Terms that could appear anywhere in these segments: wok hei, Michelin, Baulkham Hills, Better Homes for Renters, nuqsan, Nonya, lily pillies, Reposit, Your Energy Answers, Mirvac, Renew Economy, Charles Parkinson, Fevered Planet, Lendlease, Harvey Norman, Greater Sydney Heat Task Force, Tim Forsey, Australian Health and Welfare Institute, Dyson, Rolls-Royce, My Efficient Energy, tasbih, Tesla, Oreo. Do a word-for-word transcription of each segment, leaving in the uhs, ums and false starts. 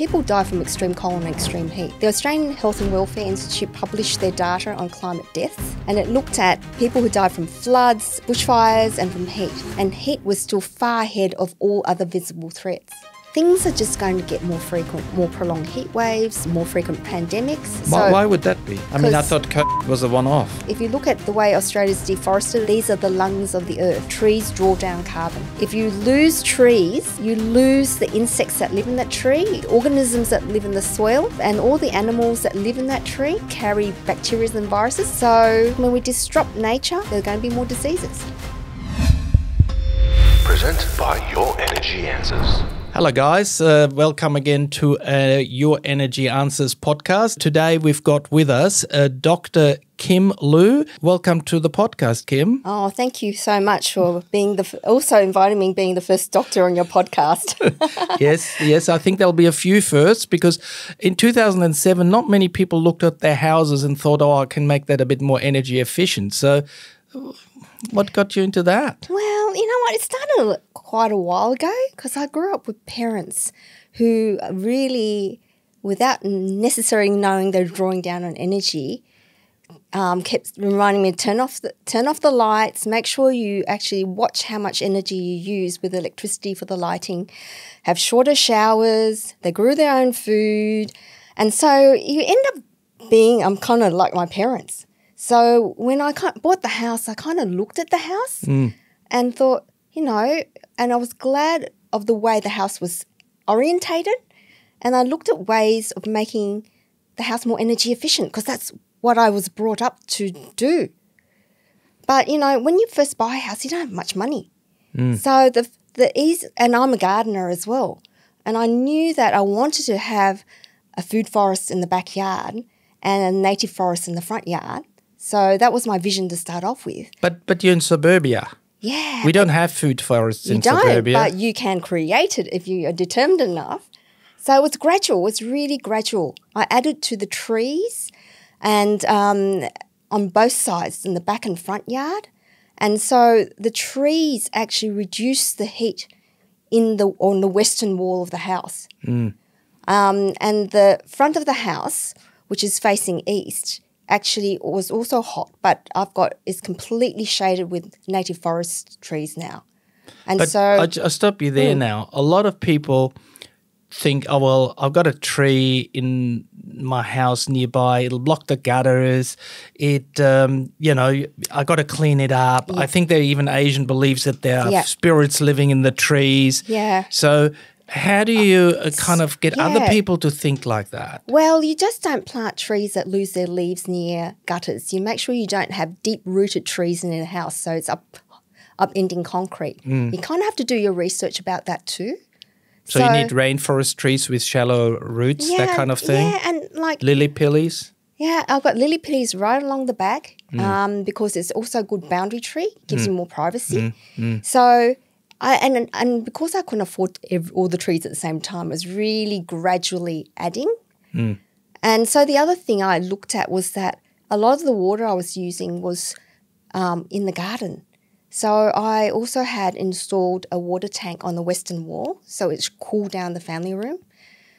People die from extreme cold and extreme heat. The Australian Health and Welfare Institute published their data on climate deaths, and it looked at people who died from floods, bushfires and from heat. And heat was still far ahead of all other visible threats. Things are just going to get more frequent, more prolonged heat waves, more frequent pandemics. Why, so, why would that be? I mean, I thought COVID was a one-off. If you look at the way Australia's deforested, these are the lungs of the earth. Trees draw down carbon. If you lose trees, you lose the insects that live in that tree, the organisms that live in the soil, and all the animals that live in that tree carry bacteria and viruses. So when we disrupt nature, there are going to be more diseases. Presented by Your Energy Answers. Hello guys, uh, welcome again to uh, Your Energy Answers podcast. Today we've got with us uh, Doctor Kim Lu. Welcome to the podcast, Kim. Oh, thank you so much for being the also inviting me and being the first doctor on your podcast. yes, yes, I think there'll be a few firsts, because in two thousand seven not many people looked at their houses and thought, oh, I can make that a bit more energy efficient. So what got you into that? Well, you know what, it started quite a while ago, because I grew up with parents who really, without necessarily knowing they're drawing down on energy, um, kept reminding me to turn off, the, turn off the lights, make sure you actually watch how much energy you use with electricity for the lighting, have shorter showers, they grew their own food. And so you end up being, I'm kind of like my parents. So when I bought the house, I kind of looked at the house mm. and thought, you know, and I was glad of the way the house was orientated. And I looked at ways of making the house more energy efficient, because that's what I was brought up to do. But, you know, when you first buy a house, you don't have much money. Mm. So the, the ease, and I'm a gardener as well. And I knew that I wanted to have a food forest in the backyard and a native forest in the front yard. So that was my vision to start off with. But but you're in suburbia. Yeah. We don't have food forests in suburbia. You don't, but you can create it if you are determined enough. So it was gradual. It was really gradual. I added to the trees and um, on both sides, in the back and front yard. And so the trees actually reduced the heat in the on the western wall of the house. Mm. Um, and the front of the house, which is facing east, actually it was also hot, but I've got it's completely shaded with native forest trees now. And but so I I'll stop you there mm. now. A lot of people think, oh, well, I've got a tree in my house nearby. It'll block the gutters. It, um, you know, I got to clean it up. Yeah. I think there are even Asian beliefs that there are yeah. spirits living in the trees. Yeah. So how do you uh, kind of get yeah. other people to think like that? Well, you just don't plant trees that lose their leaves near gutters. You make sure you don't have deep-rooted trees in your house, so it's up, upending concrete. Mm. You kind of have to do your research about that too. So, so you need rainforest trees with shallow roots, yeah, that kind of thing? Yeah, and like lily pillies? Yeah, I've got lily pillies right along the back mm. um, because it's also a good boundary tree. Gives mm. you more privacy. Mm. Mm. So I, and, and because I couldn't afford all the trees at the same time, it was really gradually adding. Mm. And so the other thing I looked at was that a lot of the water I was using was um, in the garden. So I also had installed a water tank on the western wall, so it's cooled down the family room.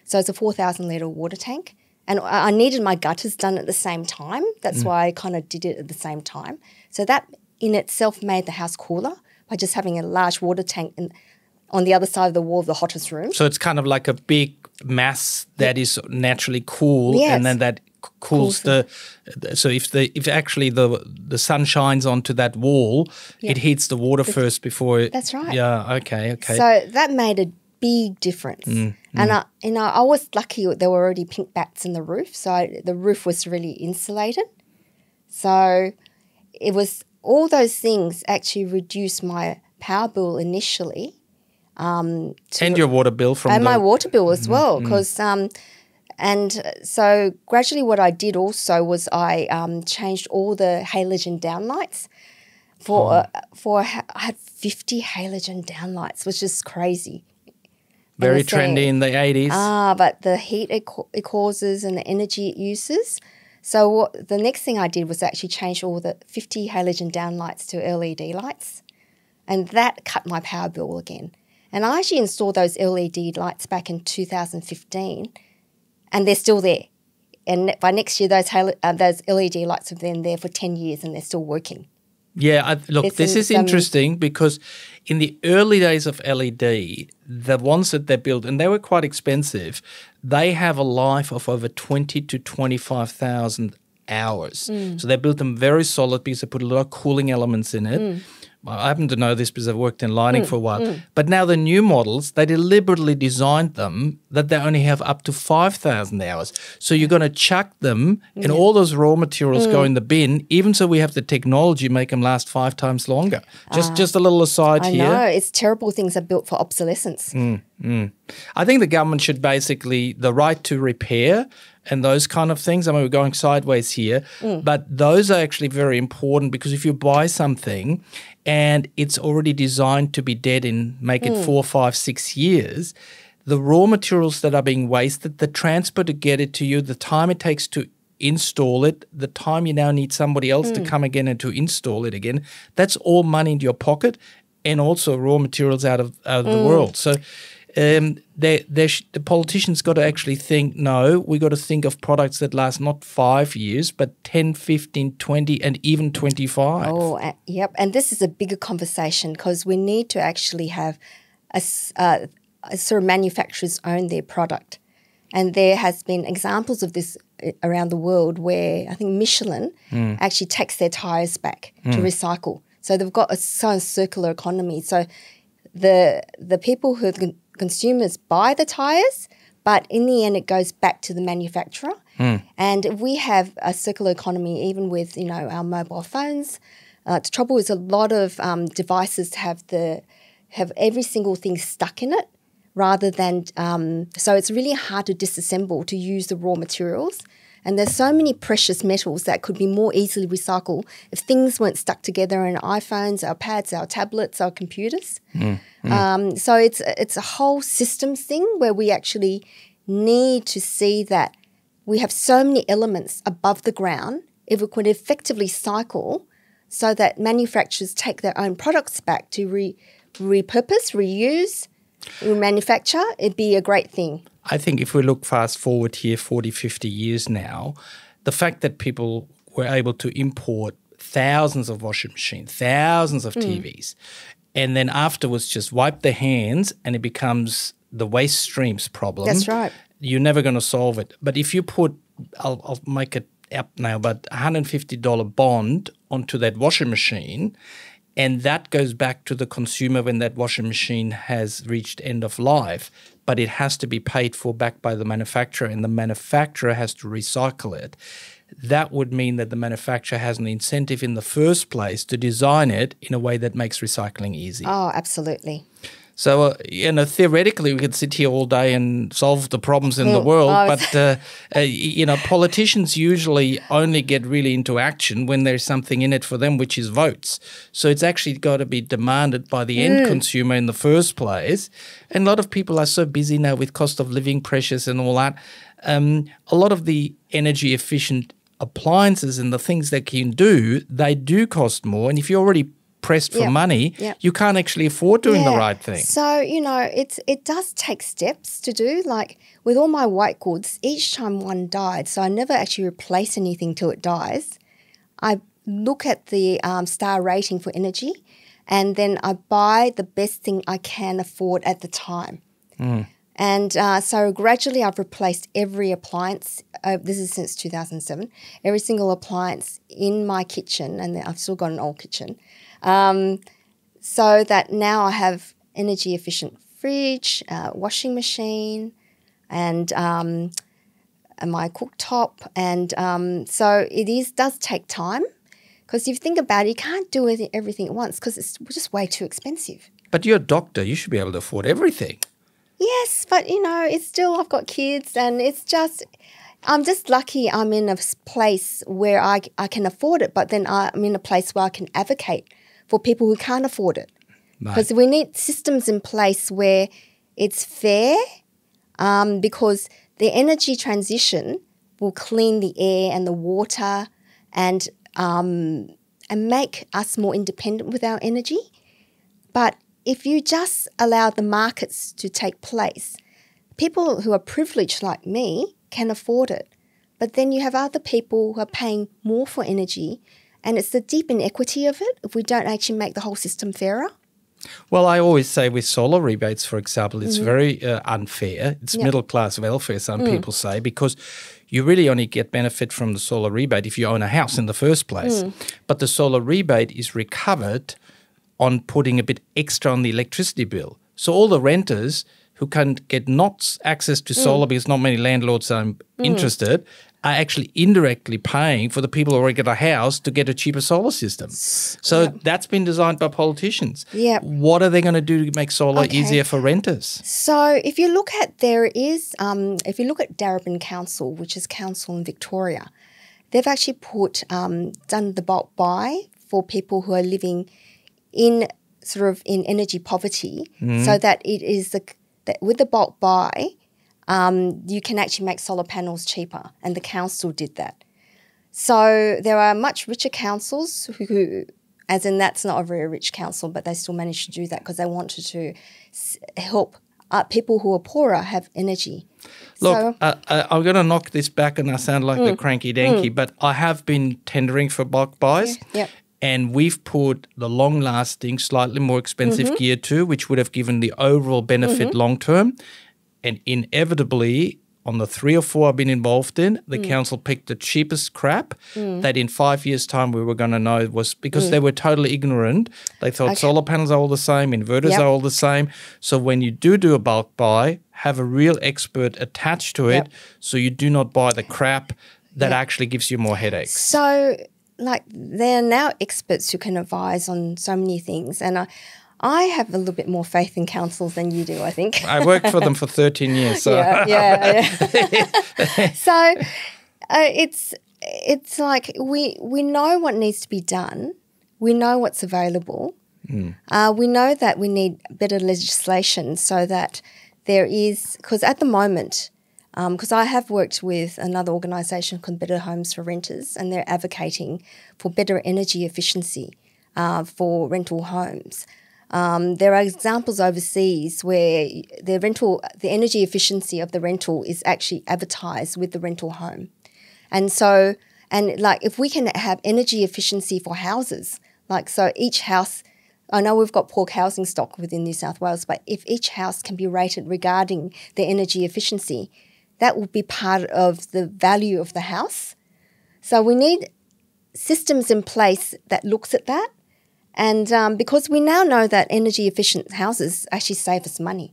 So it's a four thousand litre water tank. And I needed my gutters done at the same time. That's mm. why I kind of did it at the same time. So that in itself made the house cooler, by just having a large water tank in, on the other side of the wall of the hottest room. So it's kind of like a big mass that yeah. is naturally cool, yes. and then that cools, cools the, the. So if the if actually the the sun shines onto that wall, yeah. it heats the water the, first before. It, that's right. Yeah. Okay. Okay. So that made a big difference, mm, and mm. I you know I was lucky there were already pink bats in the roof, so I, the roof was really insulated. So it was. All those things actually reduced my power bill initially. Um, to and your water bill from And the my water bill as mm, well. Because mm. um, And so gradually what I did also was I um, changed all the halogen downlights. For, oh. uh, for I had fifty halogen downlights, which is crazy. Very trendy in the eighties. Ah, but the heat it, co it causes and the energy it uses. So what, the next thing I did was actually change all the fifty halogen downlights to L E D lights, and that cut my power bill again. And I actually installed those L E D lights back in two thousand fifteen, and they're still there. And by next year, those uh, those L E D lights have been there for ten years and they're still working. Yeah, I've, look, There's this some, is interesting um, because in the early days of L E D, the ones that they built, and they were quite expensive, they have a life of over twenty to twenty-five thousand hours. Mm. So they built them very solid because they put a lot of cooling elements in it. Mm. I happen to know this because I've worked in lighting mm, for a while. Mm. But now the new models, they deliberately designed them that they only have up to five thousand hours. So you're going to chuck them yeah. and all those raw materials mm. go in the bin, even so we have the technology to make them last five times longer. Just uh, just a little aside I here. I know. It's terrible things are built for obsolescence. Mm, mm. I think the government should basically, the right to repair and those kind of things. I mean, we're going sideways here, mm. but those are actually very important because if you buy something and it's already designed to be dead in, make mm. it four, five, six years, the raw materials that are being wasted, the transport to get it to you, the time it takes to install it, the time you now need somebody else mm. to come again and to install it again, that's all money in your pocket and also raw materials out of, out of mm. the world. So Um, they, they sh the politicians got to actually think, no, we got to think of products that last not five years, but ten, fifteen, twenty, and even twenty-five. Oh, uh, yep. And this is a bigger conversation because we need to actually have a, uh, a sort of manufacturers own their product. And there has been examples of this around the world where I think Michelin mm. actually takes their tyres back mm. to recycle. So they've got a sort of circular economy. So the, the people who have consumers buy the tyres, but in the end it goes back to the manufacturer. Mm. And if we have a circular economy, even with, you know, our mobile phones, uh, the trouble is a lot of um, devices have the have every single thing stuck in it rather than um, – so it's really hard to disassemble, to use the raw materials. And there's so many precious metals that could be more easily recycled if things weren't stuck together in our iPhones, our pads, our tablets, our computers. Mm, mm. Um, so it's, it's a whole systems thing where we actually need to see that we have so many elements above the ground, if we could effectively cycle so that manufacturers take their own products back to re repurpose, reuse, remanufacture, it'd be a great thing. I think if we look fast forward here forty, fifty years now, the fact that people were able to import thousands of washing machines, thousands of mm. T Vs, and then afterwards just wipe their hands and it becomes the waste streams problem. That's right. You're never going to solve it. But if you put, I'll, I'll make it up now, but one hundred fifty dollar bond onto that washing machine, and that goes back to the consumer when that washing machine has reached end of life, but it has to be paid for back by the manufacturer and the manufacturer has to recycle it. That would mean that the manufacturer has an incentive in the first place to design it in a way that makes recycling easy. Oh, absolutely. So, uh, you know, theoretically, we could sit here all day and solve the problems in mm. the world, oh, but, uh, uh, you know, politicians usually only get really into action when there's something in it for them, which is votes. So it's actually got to be demanded by the mm. end consumer in the first place. And a lot of people are so busy now with cost of living pressures and all that. Um, a lot of the energy efficient appliances and the things they can do, they do cost more. And if you're already pressed for yep. money, yep. you can't actually afford doing yeah. the right thing. So, you know, it's it does take steps to do. Like with all my white goods, each time one died, so I never actually replace anything till it dies. I look at the um, star rating for energy and then I buy the best thing I can afford at the time. Mm. And uh, so gradually I've replaced every appliance, uh, this is since two thousand seven, every single appliance in my kitchen, and I've still got an old kitchen. Um, so that now I have energy efficient fridge, uh, washing machine, and um, my cooktop. And um, so it is does take time because if you think about it, you can't do everything at once because it's just way too expensive. But you're a doctor. You should be able to afford everything. Yes, but, you know, it's still I've got kids and it's just – I'm just lucky I'm in a place where I, I can afford it, but then I'm in a place where I can advocate for people who can't afford it. Because we need systems in place where it's fair um, because the energy transition will clean the air and the water and, um, and make us more independent with our energy. But if you just allow the markets to take place, people who are privileged like me can afford it. But then you have other people who are paying more for energy, and it's the deep inequity of it if we don't actually make the whole system fairer. Well, I always say with solar rebates, for example, it's mm-hmm. very uh, unfair. It's yep. middle-class welfare, some mm. people say, because you really only get benefit from the solar rebate if you own a house in the first place. Mm. But the solar rebate is recovered on putting a bit extra on the electricity bill. So all the renters who can get not access to mm. solar because not many landlords are mm. interested are actually indirectly paying for the people who already got a house to get a cheaper solar system. So yep. that's been designed by politicians. Yep. What are they going to do to make solar okay. easier for renters? So if you look at there is, um, if you look at Darebin Council, which is council in Victoria, they've actually put, um, done the bulk buy for people who are living in sort of in energy poverty mm. so that it is the, that with the bulk buy, Um, you can actually make solar panels cheaper, and the council did that. So there are much richer councils who, who as in that's not a very rich council, but they still managed to do that because they wanted to s help uh, people who are poorer have energy. Look, so, uh, uh, I'm going to knock this back and I sound like mm, the cranky danky, mm. but I have been tendering for bulk buys. Yeah, yep. And we've put the long-lasting, slightly more expensive mm-hmm. gear too, which would have given the overall benefit mm-hmm. long-term. And inevitably, on the three or four I've been involved in, the mm. council picked the cheapest crap mm. that in five years' time we were going to know was because mm. they were totally ignorant. They thought okay. solar panels are all the same, inverters yep. are all the same. So when you do do a bulk buy, have a real expert attached to it yep. so you do not buy the crap that yep. actually gives you more headaches. So, like, there are now experts who can advise on so many things, and I I have a little bit more faith in councils than you do, I think. I worked for them for thirteen years. So. Yeah, yeah, yeah. So uh, it's it's like we, we know what needs to be done. We know what's available. Mm. Uh, we know that we need better legislation so that there is – because at the moment um, – because I have worked with another organisation called Better Homes for Renters, and they're advocating for better energy efficiency uh, for rental homes. Um, there are examples overseas where the rental, the energy efficiency of the rental is actually advertised with the rental home. And so, and like if we can have energy efficiency for houses, like so each house, I know we've got poor housing stock within New South Wales, but if each house can be rated regarding the energy efficiency, that will be part of the value of the house. So we need systems in place that looks at that. And um, because we now know that energy-efficient houses actually save us money.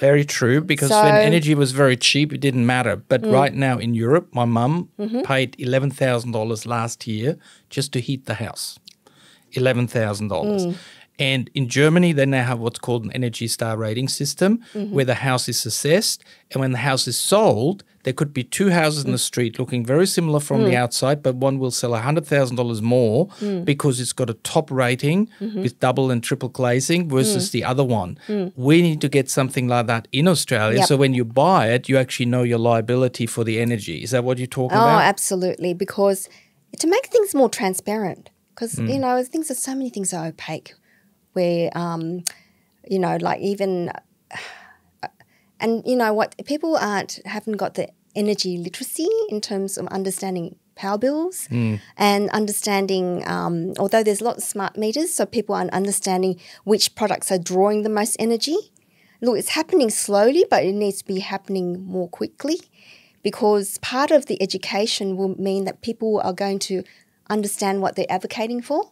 Very true, because so, when energy was very cheap, it didn't matter. But mm. right now in Europe, my mum mm-hmm. paid eleven thousand dollars last year just to heat the house, eleven thousand dollars. Mm. And in Germany, they now have what's called an Energy Star rating system mm-hmm. where the house is assessed, and when the house is sold, there could be two houses mm. in the street looking very similar from mm. the outside, but one will sell one hundred thousand dollars more mm. because it's got a top rating mm-hmm. with double and triple glazing versus mm. the other one. Mm. We need to get something like that in Australia yep. so when you buy it, you actually know your liability for the energy. Is that what you're talking oh, about? Oh, absolutely, because to make things more transparent, because, mm. you know, things are, so many things are opaque. Where, um, you know, like even, uh, and you know what, people aren't, haven't got the energy literacy in terms of understanding power bills mm. and understanding, um, although there's lots of smart meters, so people aren't understanding which products are drawing the most energy. Look, it's happening slowly, but it needs to be happening more quickly because part of the education will mean that people are going to understand what they're advocating for.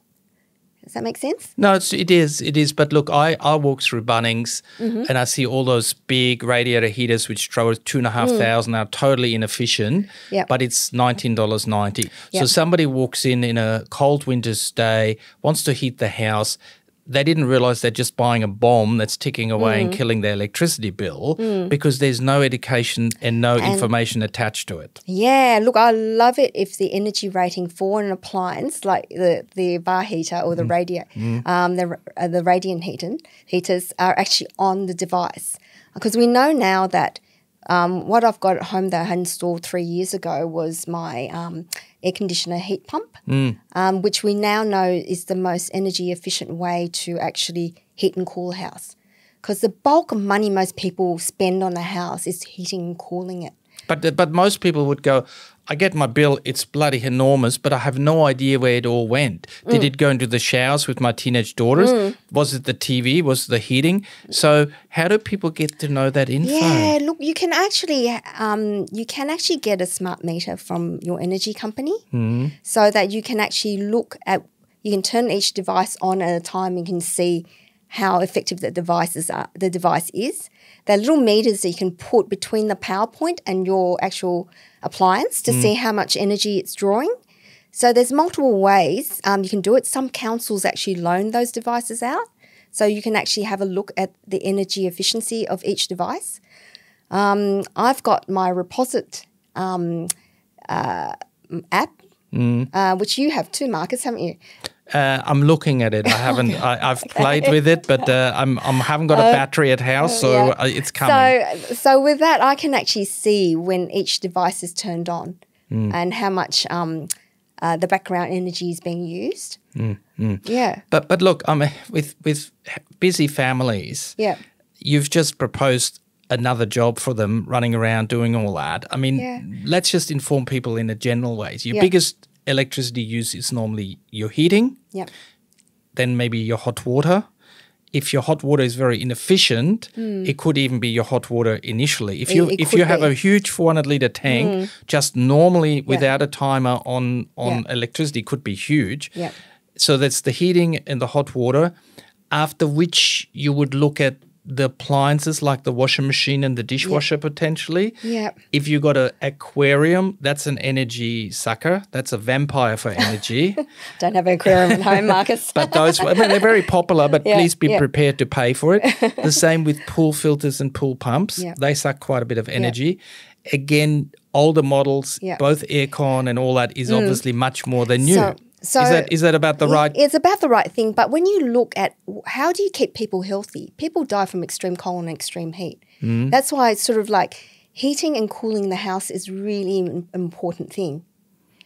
Does that make sense? No, it's, it is. It is. But look, I, I walk through Bunnings mm-hmm. and I see all those big radiator heaters which throw two and a half mm. thousand are totally inefficient, yep. but it's nineteen dollars ninety. Yep. So somebody walks in in a cold winter's day, wants to heat the house. They didn't realise they're just buying a bomb that's ticking away mm. and killing their electricity bill mm. because there's no education and no and information attached to it. Yeah, look, I love it if the energy rating for an appliance like the, the bar heater or the mm. radio, mm. um, the, uh, the radiant heater, heaters are actually on the device because we know now that Um, what I've got at home that I had installed three years ago was my um, air conditioner heat pump, mm. um, which we now know is the most energy efficient way to actually heat and cool a house, because the bulk of money most people spend on a house is heating and cooling it. But, but most people would go, I get my bill, it's bloody enormous, but I have no idea where it all went. Mm. Did it go into the showers with my teenage daughters? Mm. Was it the T V? Was it the heating? So how do people get to know that info? Yeah, look, you can actually um, you can actually get a smart meter from your energy company, mm. so that you can actually look at, you can turn each device on at a time and can see how effective the devices are, the device is. They're little meters that you can put between the power point and your actual appliance to mm. see how much energy it's drawing. So there's multiple ways um, you can do it. Some councils actually loan those devices out, so you can actually have a look at the energy efficiency of each device. Um, I've got my Reposit um, uh, app, mm. uh, which you have too, Marcus, haven't you? Uh, I'm looking at it. I haven't. I, I've played with it, but uh, I'm. I haven't got a battery at house, so yeah. I, it's coming. So, so with that, I can actually see when each device is turned on mm. and how much um, uh, the background energy is being used. Mm, mm. Yeah. But but look, I mean, with with busy families, yeah, you've just proposed another job for them, running around doing all that. I mean, yeah. let's just inform people in a general way. Your yeah. biggest electricity use is normally your heating, yep. then maybe your hot water. If your hot water is very inefficient, mm. it could even be your hot water initially. If you it, it if you have be. a huge four hundred litre tank, mm. just normally yep. without a timer on, on yep. electricity could be huge. Yep. So that's the heating and the hot water, after which you would look at the appliances like the washing machine and the dishwasher yep. potentially. Yeah. If you got an aquarium, that's an energy sucker. That's a vampire for energy. Don't have an aquarium at home, Marcus. But those, I mean, they're very popular, but yeah, please be yeah. prepared to pay for it. The same with pool filters and pool pumps. Yep. They suck quite a bit of energy. Yep. Again, older models, yep. both aircon and all that is mm. obviously much more than new. So, So is that, is that about the right? It's about the right thing. But when you look at how do you keep people healthy, people die from extreme cold and extreme heat. Mm. That's why it's sort of like heating and cooling the house is really an important thing.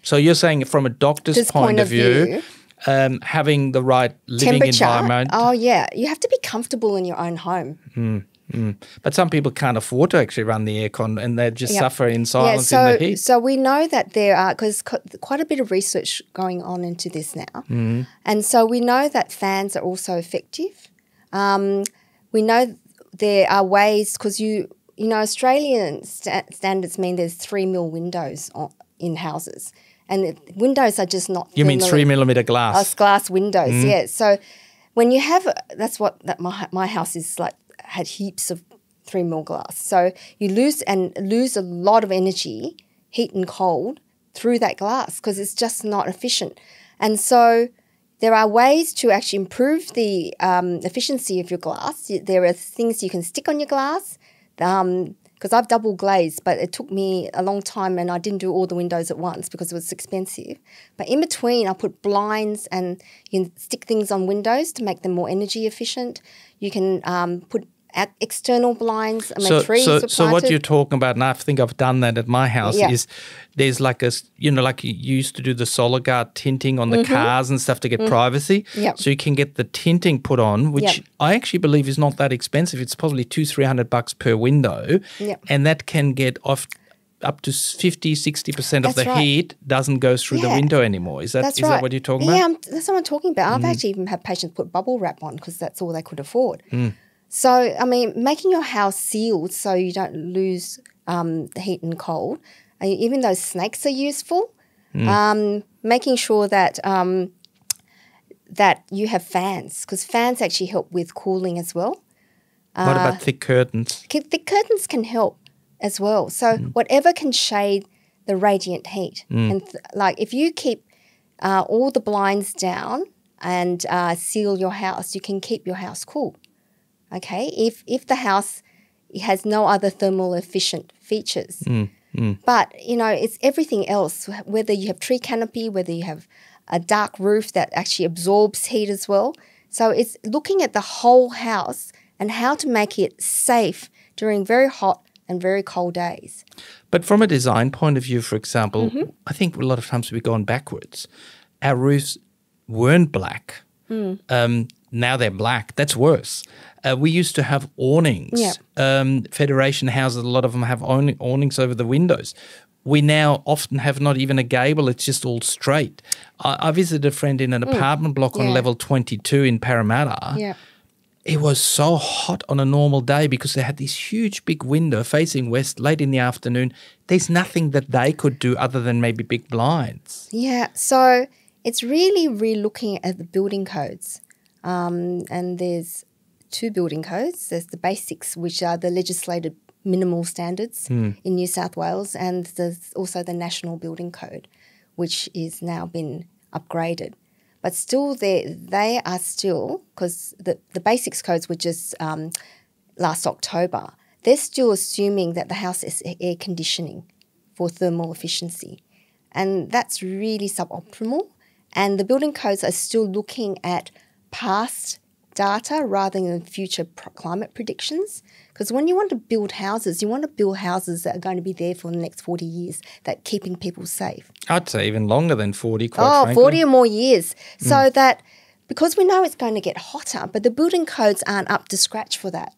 So you're saying from a doctor's point, point of view, view um, having the right living environment. Oh, yeah. You have to be comfortable in your own home. Mm. Mm. But some people can't afford to actually run the aircon and they just yep. suffer in silence yeah, so, in the heat. So we know that there are, because quite a bit of research going on into this now. Mm. And so we know that fans are also effective. Um, we know there are ways, because you, you know, Australian st standards mean there's three mil windows on, in houses. And it, windows are just not. You mean three millimetre glass? Oh, glass windows, mm. yeah. So when you have, that's what that my, my house is like. Had heaps of three mil glass, so you lose and lose a lot of energy, heat and cold, through that glass because it's just not efficient. And so there are ways to actually improve the um, efficiency of your glass. There are things you can stick on your glass, because um, I've double glazed, but it took me a long time and I didn't do all the windows at once because it was expensive. But in between, I put blinds and you can stick things on windows to make them more energy efficient. You can um, put At external blinds, I mean, so, trees so, so what you're talking about, and I think I've done that at my house, yeah. is there's like a, you know, like you used to do the solar guard tinting on the mm-hmm. cars and stuff to get mm-hmm. privacy. Yep. So you can get the tinting put on, which yep. I actually believe is not that expensive. It's probably two, three hundred bucks per window. Yep. And that can get off up to fifty, sixty percent of the right. heat doesn't go through yeah. the window anymore. Is that that's is right. that what you're talking yeah, about? Yeah, that's what I'm talking about. I've mm. actually even had patients put bubble wrap on because that's all they could afford. Mm. So, I mean, making your house sealed so you don't lose um, the heat and cold, and even though snakes are useful, mm. um, making sure that um, that you have fans, because fans actually help with cooling as well. What uh, about thick curtains? Thick curtains can help as well. So mm. whatever can shade the radiant heat. Mm. And th like if you keep uh, all the blinds down and uh, seal your house, you can keep your house cool. Okay, if if the house has no other thermal efficient features. Mm, mm. But, you know, it's everything else, whether you have tree canopy, whether you have a dark roof that actually absorbs heat as well. So it's looking at the whole house and how to make it safe during very hot and very cold days. But from a design point of view, for example, mm-hmm. I think a lot of times we've gone backwards. Our roofs weren't black. Mm. Um, now they're black. That's worse. Uh, we used to have awnings. Yeah. Um, Federation houses, a lot of them have awnings over the windows. We now often have not even a gable. It's just all straight. I, I visited a friend in an mm. apartment block yeah. on level twenty-two in Parramatta. Yeah. It was so hot on a normal day because they had this huge big window facing west late in the afternoon. There's nothing that they could do other than maybe big blinds. Yeah, so it's really re-looking at the building codes. Um, and there's two building codes. There's the basics, which are the legislated minimal standards mm. in New South Wales, and there's also the National Building Code, which is now been upgraded. But still, they, they are still, because the, the basics codes were just um, last October, they're still assuming that the house is air conditioning for thermal efficiency. And that's really suboptimal. And the building codes are still looking at past data rather than future pro climate predictions. Because when you want to build houses, you want to build houses that are going to be there for the next forty years, that keeping people safe. I'd say even longer than forty, quite frankly. Oh, forty or more years. Mm. So that, because we know it's going to get hotter, but the building codes aren't up to scratch for that.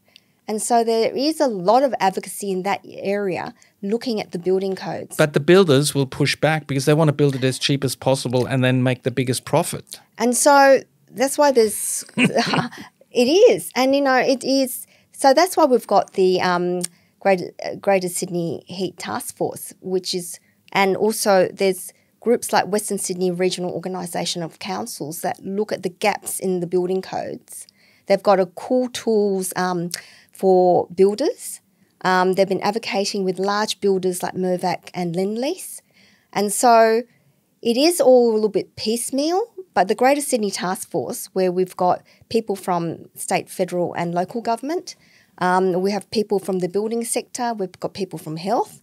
And so there is a lot of advocacy in that area looking at the building codes. But the builders will push back because they want to build it as cheap as possible and then make the biggest profit. And so that's why there's – it is. And, you know, it is – so that's why we've got the um, Greater, uh, Greater Sydney Heat Task Force, which is, and also there's groups like Western Sydney Regional Organisation of Councils that look at the gaps in the building codes. They've got a cool tools um, for builders. Um, they've been advocating with large builders like Mirvac and Lendlease. And so it is all a little bit piecemeal. But the Greater Sydney Task Force, where we've got people from state, federal and local government, um, we have people from the building sector, we've got people from health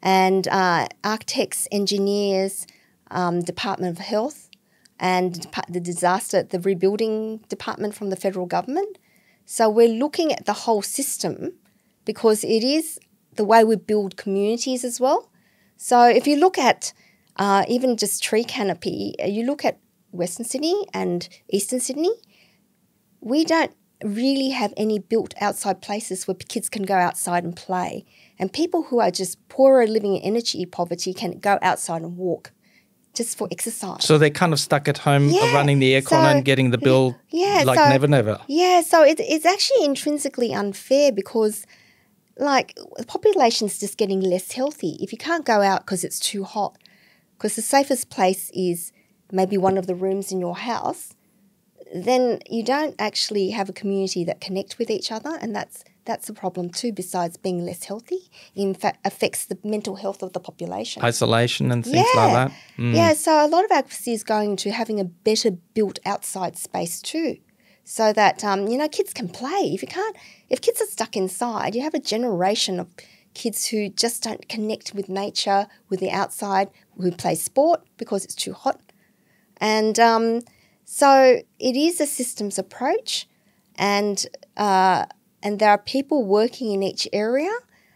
and uh, architects, engineers, um, Department of Health and the disaster, the rebuilding department from the federal government. So we're looking at the whole system because it is the way we build communities as well. So if you look at uh, even just tree canopy, you look at Western Sydney and Eastern Sydney, we don't really have any built outside places where kids can go outside and play. And people who are just poorer living in energy poverty can go outside and walk just for exercise. So they're kind of stuck at home yeah, running the aircon so, and getting the bill yeah, like so, never, never. Yeah, so it, it's actually intrinsically unfair because like the population's just getting less healthy. If you can't go out because it's too hot, because the safest place is maybe one of the rooms in your house, then you don't actually have a community that connect with each other, and that's that's a problem too. Besides being less healthy, in fact, affects the mental health of the population. Isolation and things yeah. like that. Mm. Yeah, so a lot of advocacy is going to having a better built outside space too, so that um, you know kids can play. If you can't, if kids are stuck inside, you have a generation of kids who just don't connect with nature, with the outside, who play sport because it's too hot. And um, so it is a systems approach, and uh, and there are people working in each area,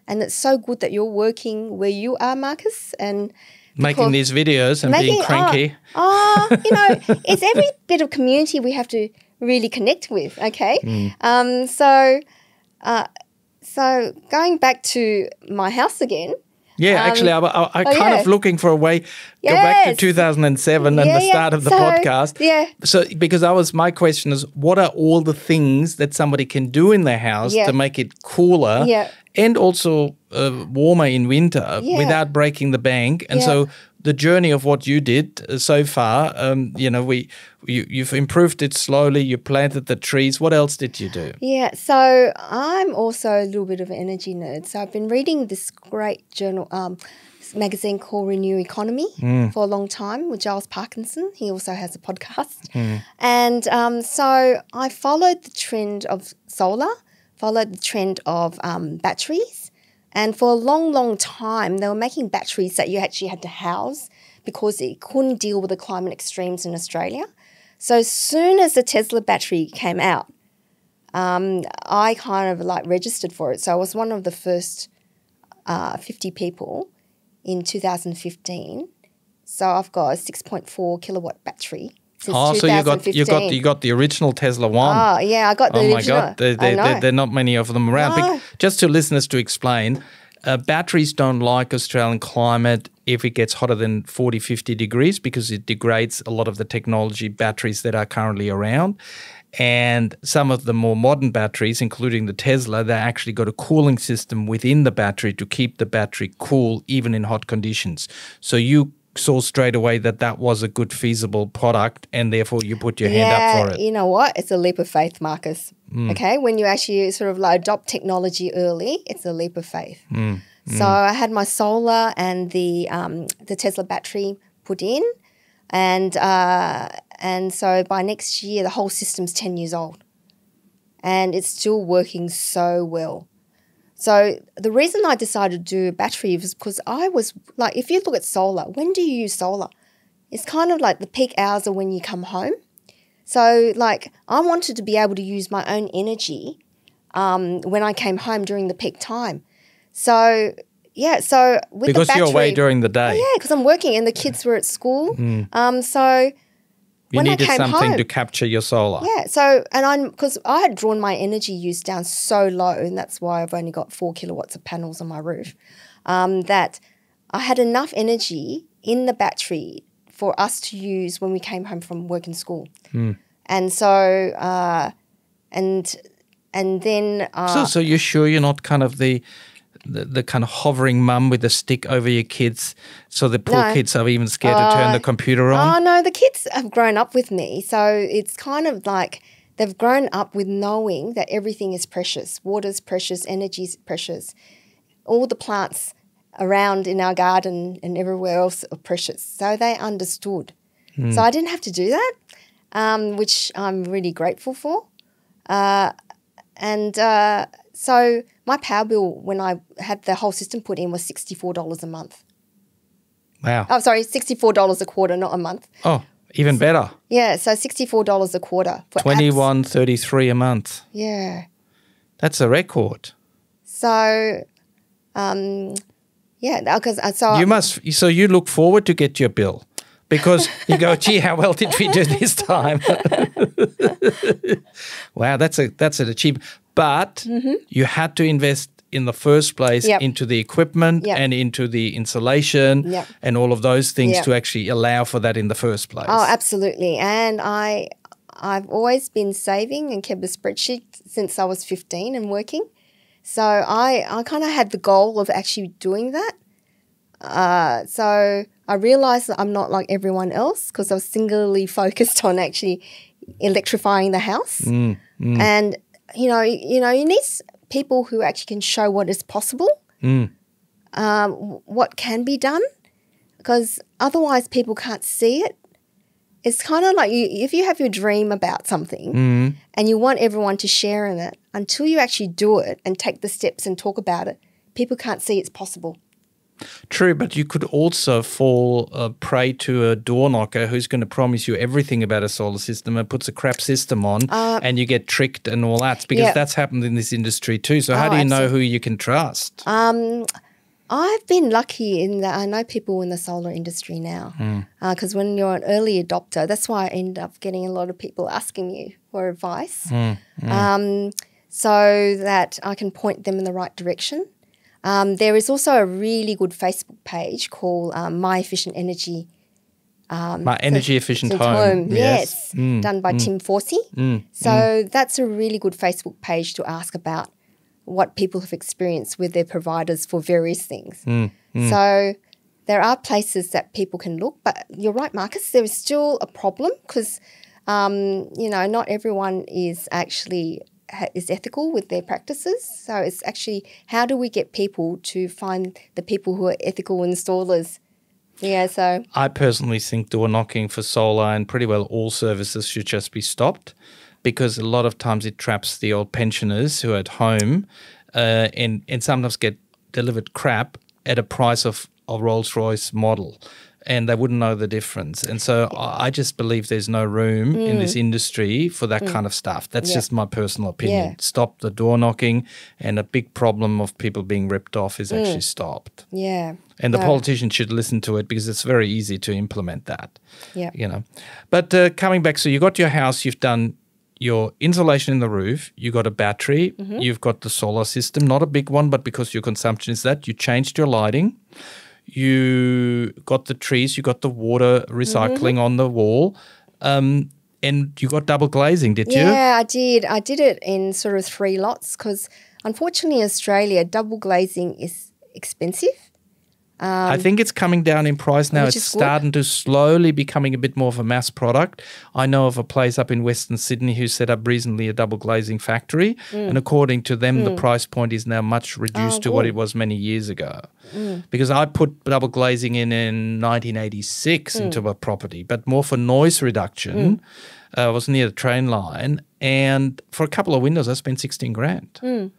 and it's so good that you're working where you are, Marcus, and making these videos and making, being cranky. Oh, oh you know, it's every bit of community we have to really connect with. Okay, mm. um, so uh, so going back to my house again. Yeah, um, actually, I, I, I oh, kind yeah. of looking for a way yes. go back to two thousand seven and yeah, the start yeah. of the so, podcast. Yeah. So because I was, my question is, what are all the things that somebody can do in their house yeah. to make it cooler yeah. and also uh, warmer in winter yeah. without breaking the bank? And yeah. so the journey of what you did so far, um, you know, we you, you've improved it slowly. You planted the trees. What else did you do? Yeah, so I'm also a little bit of an energy nerd. So I've been reading this great journal um, magazine called Renew Economy mm. for a long time with Charles Parkinson. He also has a podcast. Mm. And um, so I followed the trend of solar, followed the trend of um, batteries. And for a long, long time, they were making batteries that you actually had to house because it couldn't deal with the climate extremes in Australia. So as soon as the Tesla battery came out, um, I kind of like registered for it. So I was one of the first uh, fifty people in two thousand fifteen. So I've got a six point four kilowatt battery since oh, two thousand fifteen. So you got, you got you got the original Tesla one. Oh, yeah, I got the oh original. Oh, my God, they, they, they, there are not many of them around. No. But just to listeners to explain, uh, batteries don't like Australian climate if it gets hotter than forty, fifty degrees because it degrades a lot of the technology batteries that are currently around. And some of the more modern batteries, including the Tesla, they actually got a cooling system within the battery to keep the battery cool even in hot conditions. So you saw straight away that that was a good feasible product and therefore you put your yeah, hand up for it. You know what? It's a leap of faith, Marcus. Mm. Okay? When you actually sort of like adopt technology early, it's a leap of faith. Mm. So mm. I had my solar and the, um, the Tesla battery put in and uh, – and so by next year, the whole system's ten years old and it's still working so well. So the reason I decided to do battery was because I was like, if you look at solar, when do you use solar? It's kind of like the peak hours are when you come home. So like I wanted to be able to use my own energy um, when I came home during the peak time. So yeah, so with the battery. Because you're away during the day. Yeah, because I'm working and the kids were at school. Mm. Um, so... You when needed something home, to capture your solar. Yeah, so, and I'm, because I had drawn my energy use down so low, and that's why I've only got four kilowatts of panels on my roof, um, that I had enough energy in the battery for us to use when we came home from work and school. Mm. And so, uh, and, and then. Uh, so, so you're sure you're not kind of the. The, the kind of hovering mum with a stick over your kids, so the poor no. kids are even scared uh, to turn the computer on? Oh, no, the kids have grown up with me. So it's kind of like they've grown up with knowing that everything is precious. Water's precious, energy's precious. All the plants around in our garden and everywhere else are precious. So they understood. Mm. So I didn't have to do that, um, which I'm really grateful for. Uh, and uh, so... My power bill when I had the whole system put in was sixty-four dollars a month. Wow. Oh, sorry, sixty-four dollars a quarter, not a month. Oh, even better. Yeah, so sixty-four dollars a quarter. twenty-one thirty-three a month. Yeah. That's a record. So, um, yeah, because I saw. You must, so you look forward to get your bill. Because you go, gee, how well did we do this time? Wow, that's a that's an achievement. But mm-hmm. you had to invest in the first place yep. into the equipment yep. and into the insulation yep. and all of those things yep. to actually allow for that in the first place. Oh, absolutely. And I, I've always been saving and kept a spreadsheet since I was fifteen and working. So I, I kind of had the goal of actually doing that. Uh, so I realised that I'm not like everyone else because I was singularly focused on actually electrifying the house. Mm, mm. And, you know, you know, you need people who actually can show what is possible, mm. um, what can be done, because otherwise people can't see it. It's kind of like you, if you have your dream about something mm. and you want everyone to share in it, until you actually do it and take the steps and talk about it, people can't see it's possible. True, but you could also fall uh, prey to a door knocker who's going to promise you everything about a solar system and puts a crap system on uh, and you get tricked and all that because yeah. that's happened in this industry too. So how oh, do you absolutely. know who you can trust? Um, I've been lucky in that I know people in the solar industry now because mm. uh, when you're an early adopter, that's why I end up getting a lot of people asking you for advice mm. Mm. Um, so that I can point them in the right direction. Um, there is also a really good Facebook page called um, My Efficient Energy. Um, My Energy Efficient Home. home. Yes. yes. Mm. Done by mm. Tim Forsey. Mm. So mm. that's a really good Facebook page to ask about what people have experienced with their providers for various things. Mm. Mm. So there are places that people can look. But you're right, Marcus, there is still a problem because, um, you know, not everyone is actually – is ethical with their practices. So it's actually how do we get people to find the people who are ethical installers? Yeah, so. I personally think door knocking for solar and pretty well all services should just be stopped because a lot of times it traps the old pensioners who are at home uh, and, and sometimes get delivered crap at a price of a Rolls-Royce model. and they wouldn't know the difference. And so I just believe there's no room mm. in this industry for that mm. kind of stuff. That's yeah. just my personal opinion. Yeah. Stop the door knocking, and a big problem of people being ripped off is mm. actually stopped. Yeah. And the no. politicians should listen to it, because it's very easy to implement that. Yeah. You know. But uh, coming back, so you got your house, you've done your insulation in the roof, you got a battery, mm-hmm. you've got the solar system, not a big one, but because your consumption is that, you changed your lighting. You got the trees, you got the water recycling mm-hmm. on the wall, um, and you got double glazing, did yeah, you? Yeah, I did. I did it in sort of three lots, because unfortunately in Australia, double glazing is expensive. Um, I think it's coming down in price now. It's starting to slowly becoming a bit more of a mass product. I know of a place up in Western Sydney who set up recently a double glazing factory, mm. and according to them, mm. the price point is now much reduced oh, to good. what it was many years ago. Mm. Because I put double glazing in in nineteen eighty-six mm. into a property, but more for noise reduction. Mm. Uh, I was near the train line, and for a couple of windows, I spent sixteen grand. Mm.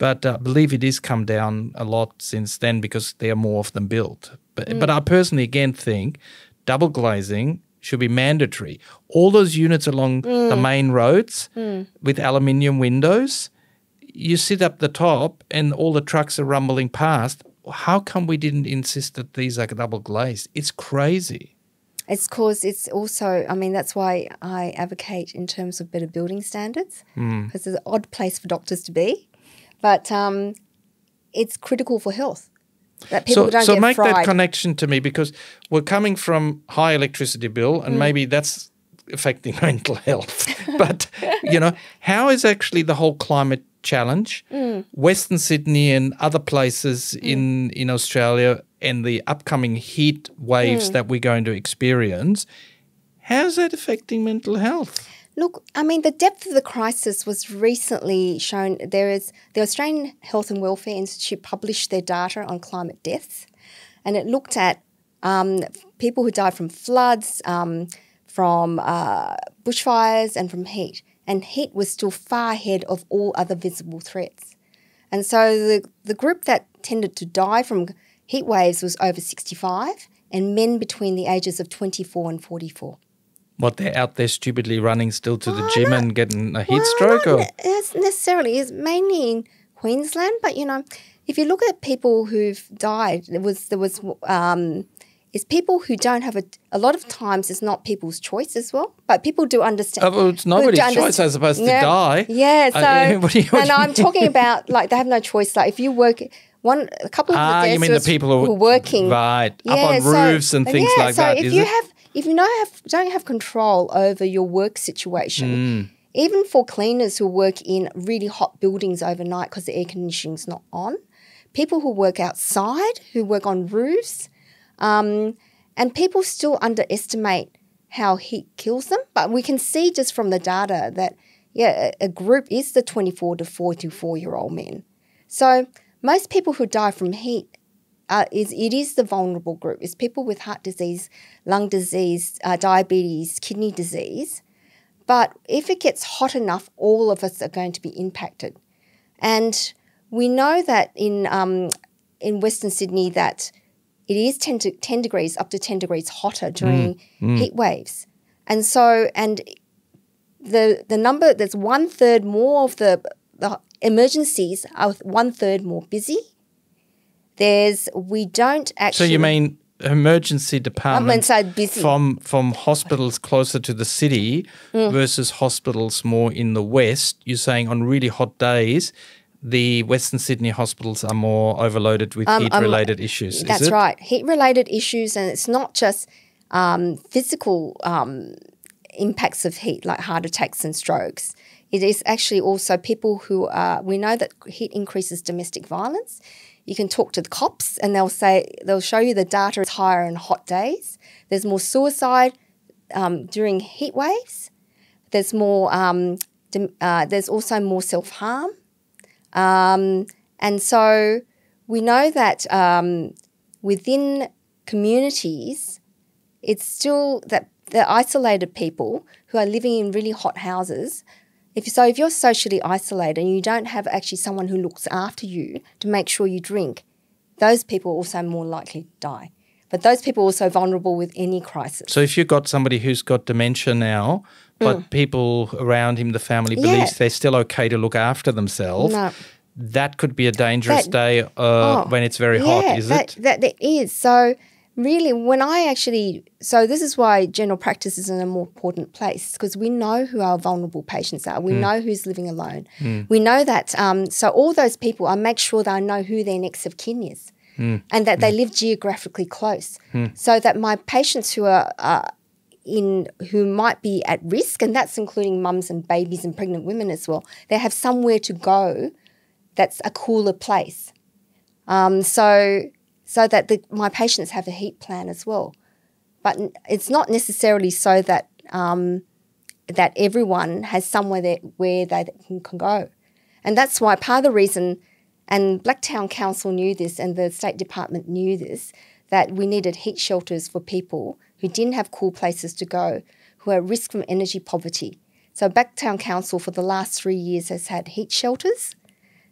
But I believe it has come down a lot since then, because there are more of them built. But, mm. but I personally, again, think double glazing should be mandatory. All those units along mm. the main roads mm. with aluminium windows, you sit up the top and all the trucks are rumbling past. How come we didn't insist that these are double glazed? It's crazy. It's because it's also, I mean, that's why I advocate in terms of better building standards, because mm. it's an odd place for doctors to be. But um, it's critical for health that people so, don't so get fried. So make that connection to me, because we're coming from high electricity bill, and mm. maybe that's affecting mental health. But, you know, how is actually the whole climate challenge, mm. Western Sydney and other places mm. in, in Australia, and the upcoming heat waves mm. that we're going to experience, how's that affecting mental health? Look, I mean, the depth of the crisis was recently shown. There is the Australian Health and Welfare Institute published their data on climate deaths, and it looked at um, people who died from floods, um, from uh, bushfires, and from heat. And heat was still far ahead of all other visible threats. And so the, the group that tended to die from heat waves was over sixty-five, and men between the ages of twenty-four and forty-four. What, they're out there stupidly running still to the oh, gym no. and getting a heat well, stroke? Or? Not necessarily. It's mainly in Queensland. But, you know, if you look at people who've died, there was, there was um, it's people who don't have a, a lot of times it's not people's choice as well. But people do understand. Oh, well, it's nobody's choice, understand. I suppose, yeah. to die. Yeah. So, I, what do you, what and do you I'm mean? talking about, like, they have no choice. Like, if you work... One, a couple of ah, the you mean the people who are working right yeah, up on so, roofs and things yeah, like so that. If is you it? have, if you don't have, don't have control over your work situation, mm. even for cleaners who work in really hot buildings overnight because the air conditioning's not on, people who work outside, who work on roofs, um, and people still underestimate how heat kills them. But we can see just from the data that yeah, a, a group is the twenty-four to forty-four year old men. So most people who die from heat, uh, is it is the vulnerable group. It's people with heart disease, lung disease, uh, diabetes, kidney disease. But if it gets hot enough, all of us are going to be impacted. And we know that in um, in Western Sydney that it is ten, to ten degrees, up to ten degrees hotter during mm, mm. heat waves. And so, and the, the number, that's one third more of the, the emergencies are one third more busy. There's we don't actually. So you mean emergency departments are busy. from from hospitals closer to the city mm. versus hospitals more in the west? You're saying on really hot days, the Western Sydney hospitals are more overloaded with um, heat um, related issues. That's is it? right, heat related issues, and it's not just um, physical um, impacts of heat like heart attacks and strokes. It is actually also people who are, we know that heat increases domestic violence. You can talk to the cops and they'll say, they'll show you the data is higher on hot days. There's more suicide um, during heat waves. There's more, um, uh, there's also more self-harm. Um, and so we know that um, within communities, it's still that the isolated people who are living in really hot houses. If, so if you're socially isolated and you don't have actually someone who looks after you to make sure you drink, those people are also more likely to die. But those people are also vulnerable with any crisis. So if you've got somebody who's got dementia now, but mm. people around him, the family, yeah. believes they're still okay to look after themselves, no. that could be a dangerous that, day uh, oh, when it's very yeah, hot, is that, it? That, that is. So really when I actually – so this is why general practice is in a more important place, because we know who our vulnerable patients are. We mm. know who's living alone. Mm. We know that um, – so all those people, I make sure that I know who their next of kin is. Mm. And that they mm. live geographically close, mm. so that my patients who are uh, in who might be at risk, and that's including mums and babies and pregnant women as well, they have somewhere to go that's a cooler place. Um, so so that the, my patients have a heat plan as well, but it's not necessarily so that um, that everyone has somewhere that, where they can, can go, and that's why part of the reason. And Blacktown Council knew this and the State Department knew this, that we needed heat shelters for people who didn't have cool places to go, who are at risk from energy poverty. So Blacktown Council for the last three years has had heat shelters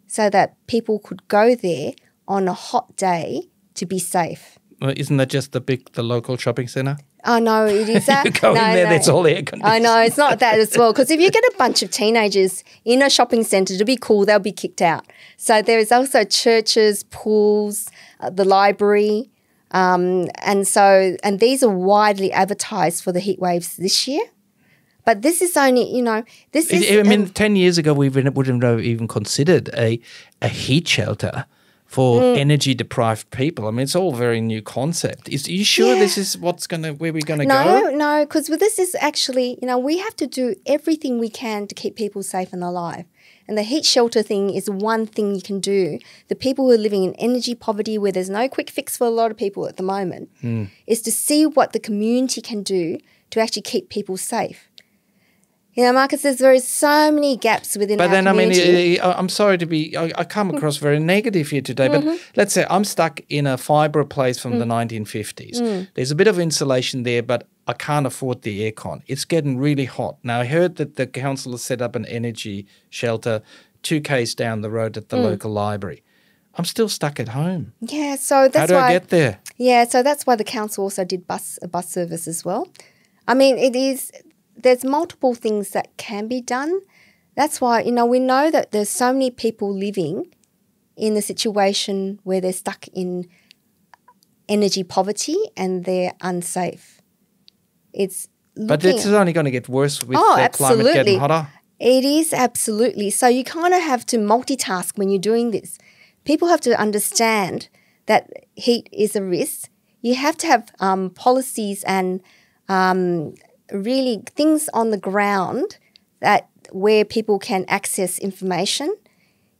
so that people could go there on a hot day to be safe. Well, isn't that just the big, the local shopping centre? Oh, no, it is that. You go no, in there, no. That's all air conditioning. I know, it's not that as well. Because if you get a bunch of teenagers in a shopping centre to be cool, they'll be kicked out. So there is also churches, pools, uh, the library. Um, and so, and these are widely advertised for the heat waves this year. But this is only, you know, this is. I mean, um, ten years ago, we wouldn't have even considered a, a heat shelter for mm. energy-deprived people. I mean, it's all a very new concept. Is, are you sure yeah. this is what's gonna where we're going to no, go? No, no, because this is actually, you know, we have to do everything we can to keep people safe and alive. And the heat shelter thing is one thing you can do. The people who are living in energy poverty, where there's no quick fix for a lot of people at the moment, mm. is to see what the community can do to actually keep people safe. You know, Marcus, there's there is so many gaps within but our then, community. But then, I mean, I'm sorry to be, I, I come across very negative here today, mm-hmm. but let's say I'm stuck in a fibre place from mm. the nineteen fifties. Mm. There's a bit of insulation there, but I can't afford the aircon. It's getting really hot. Now, I heard that the council has set up an energy shelter two k's down the road at the mm. local library. I'm still stuck at home. Yeah, so that's why. How do why, I get there? Yeah, so that's why the council also did bus a bus service as well. I mean, it is... There's multiple things that can be done. That's why, you know, we know that there's so many people living in the situation where they're stuck in energy poverty and they're unsafe. It's But this is only going to get worse with oh, the climate getting hotter. It is, absolutely. So you kind of have to multitask when you're doing this. People have to understand that heat is a risk. You have to have um, policies and um, really things on the ground that where people can access information.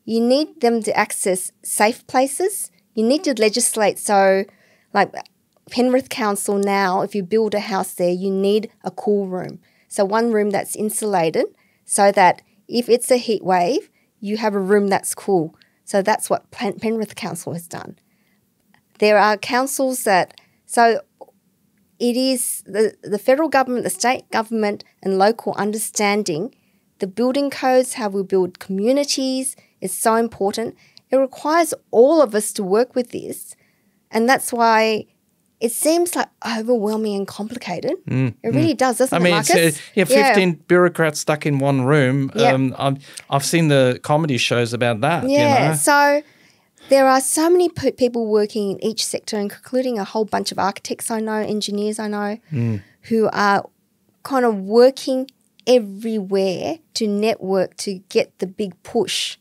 You need them to access safe places. You need to legislate. So like Penrith Council now, if you build a house there, you need a cool room. So one room that's insulated so that if it's a heat wave, you have a room that's cool. So that's what Pen- Penrith Council has done. There are councils that – so – It is the, the federal government, the state government and local understanding the building codes, how we build communities is so important. It requires all of us to work with this, and that's why it seems like overwhelming and complicated. Mm, it really mm. does, doesn't I it, mean, Marcus? It's, uh, yeah, fifteen yeah. bureaucrats stuck in one room. Yep. Um, I'm, I've seen the comedy shows about that. Yeah, you know? So... There are so many p people working in each sector, including a whole bunch of architects I know, engineers I know, mm. who are kind of working everywhere to network to get the big push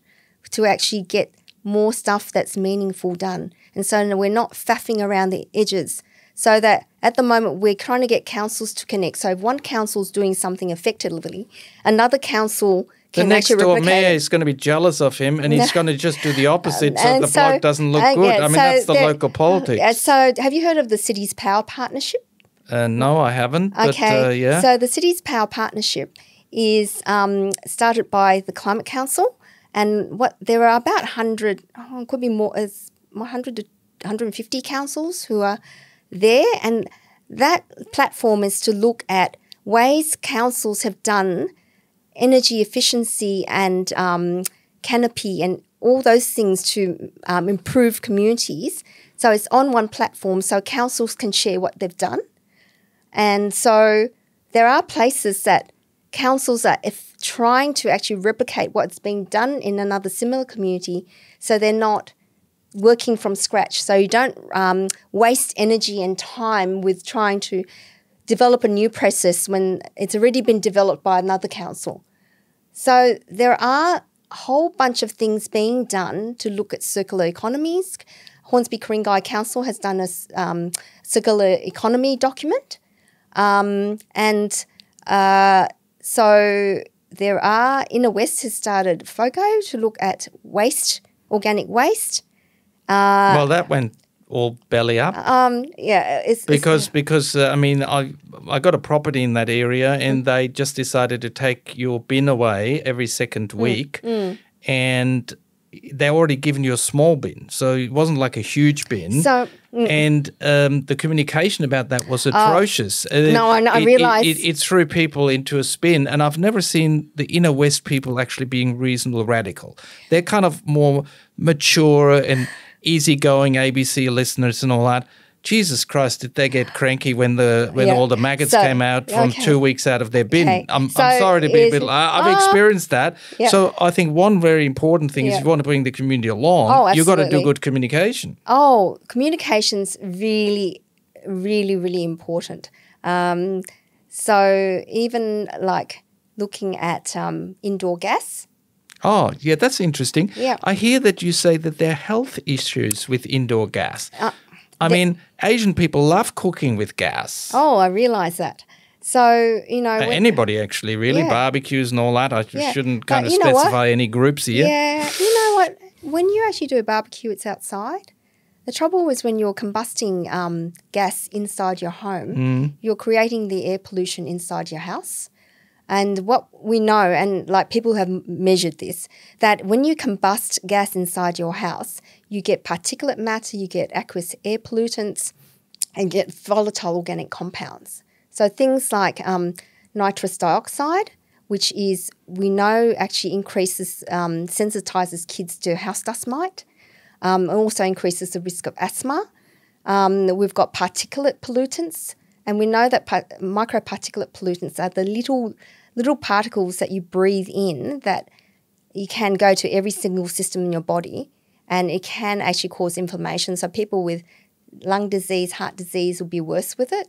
to actually get more stuff that's meaningful done. And so we're not faffing around the edges, so that at the moment we're trying to get councils to connect. So if one council's doing something effectively, another council The next door mayor is going to be jealous of him and no. he's going to just do the opposite um, so the so, block doesn't look uh, good. Yeah, I mean, so that's the there, local politics. Uh, so have you heard of the City's Power Partnership? Uh, no, I haven't. Okay. But, uh, yeah. So the City's Power Partnership is um, started by the Climate Council, and what there are about one hundred, oh, it could be more, as one hundred to one hundred fifty councils who are there, and that platform is to look at ways councils have done energy efficiency and um, canopy and all those things to um, improve communities So it's on one platform so councils can share what they've done. And so there are places that councils are if trying to actually replicate what's being done in another similar community, so they're not working from scratch. So you don't um, waste energy and time with trying to develop a new process when it's already been developed by another council. So there are a whole bunch of things being done to look at circular economies. Hornsby Ku-ringai Council has done a um, circular economy document. Um, and uh, so there are, Inner West has started FOCO to look at waste, organic waste. Uh, well, that went all belly up. Um, yeah. It's, because, it's, because uh, I mean, I, I got a property in that area and mm. they just decided to take your bin away every second week mm. and they already given you a small bin, so it wasn't like a huge bin. So, mm. and um, the communication about that was atrocious. Uh, no, I, I realise it, it, it threw people into a spin, and I've never seen the Inner West people actually being reasonable radical. They're kind of more mature and easygoing A B C listeners and all that. Jesus Christ, did they get cranky when the when yeah. all the maggots so, came out from okay. two weeks out of their bin? Okay. I'm, so I'm sorry to be a bit... I, I've uh, experienced that. Yeah. So I think one very important thing yeah. is if you want to bring the community along, oh, you've got to do good communication. Oh, communication's really, really, really important. Um, so even like looking at um, indoor gas. Oh, yeah, that's interesting. Yeah. I hear that you say that there are health issues with indoor gas. Uh, I mean, Asian people love cooking with gas. Oh, I realise that. So, you know... Uh, anybody, actually, really. Yeah. Barbecues and all that. I yeah. shouldn't kind but of specify any groups here. Yeah, you know what? When you actually do a barbecue, it's outside. The trouble is when you're combusting um, gas inside your home, mm. you're creating the air pollution inside your house. And what we know, and like people have measured this, that when you combust gas inside your house, you get particulate matter, you get aqueous air pollutants, and get volatile organic compounds. So things like um, nitrous dioxide, which is we know actually increases, um, sensitizes kids to house dust mite, um, and also increases the risk of asthma. Um, we've got particulate pollutants. And we know that microparticulate pollutants are the little little particles that you breathe in that you can go to every single system in your body, and it can actually cause inflammation. So people with lung disease, heart disease will be worse with it.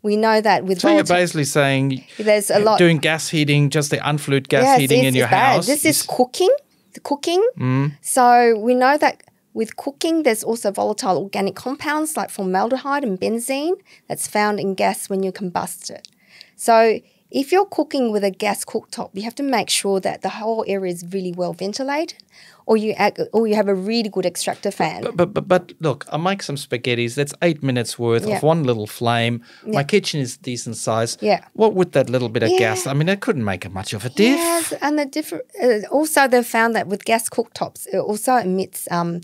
We know that with so you're basically saying there's a lot doing gas heating, just the unflued gas yes, heating in your bad. house. This is, is cooking, the cooking. Mm. So we know that. With cooking, there's also volatile organic compounds like formaldehyde and benzene that's found in gas when you combust it. So if you're cooking with a gas cooktop, you have to make sure that the whole area is really well ventilated, or you act, or you have a really good extractor fan. But but, but, but look, I make some spaghettis. That's eight minutes worth yeah. of one little flame. Yeah. My kitchen is decent size. Yeah. What would that little bit of yeah. gas? I mean, it couldn't make much of a diff. Yes, and the diff uh, also they've found that with gas cooktops, it also emits um.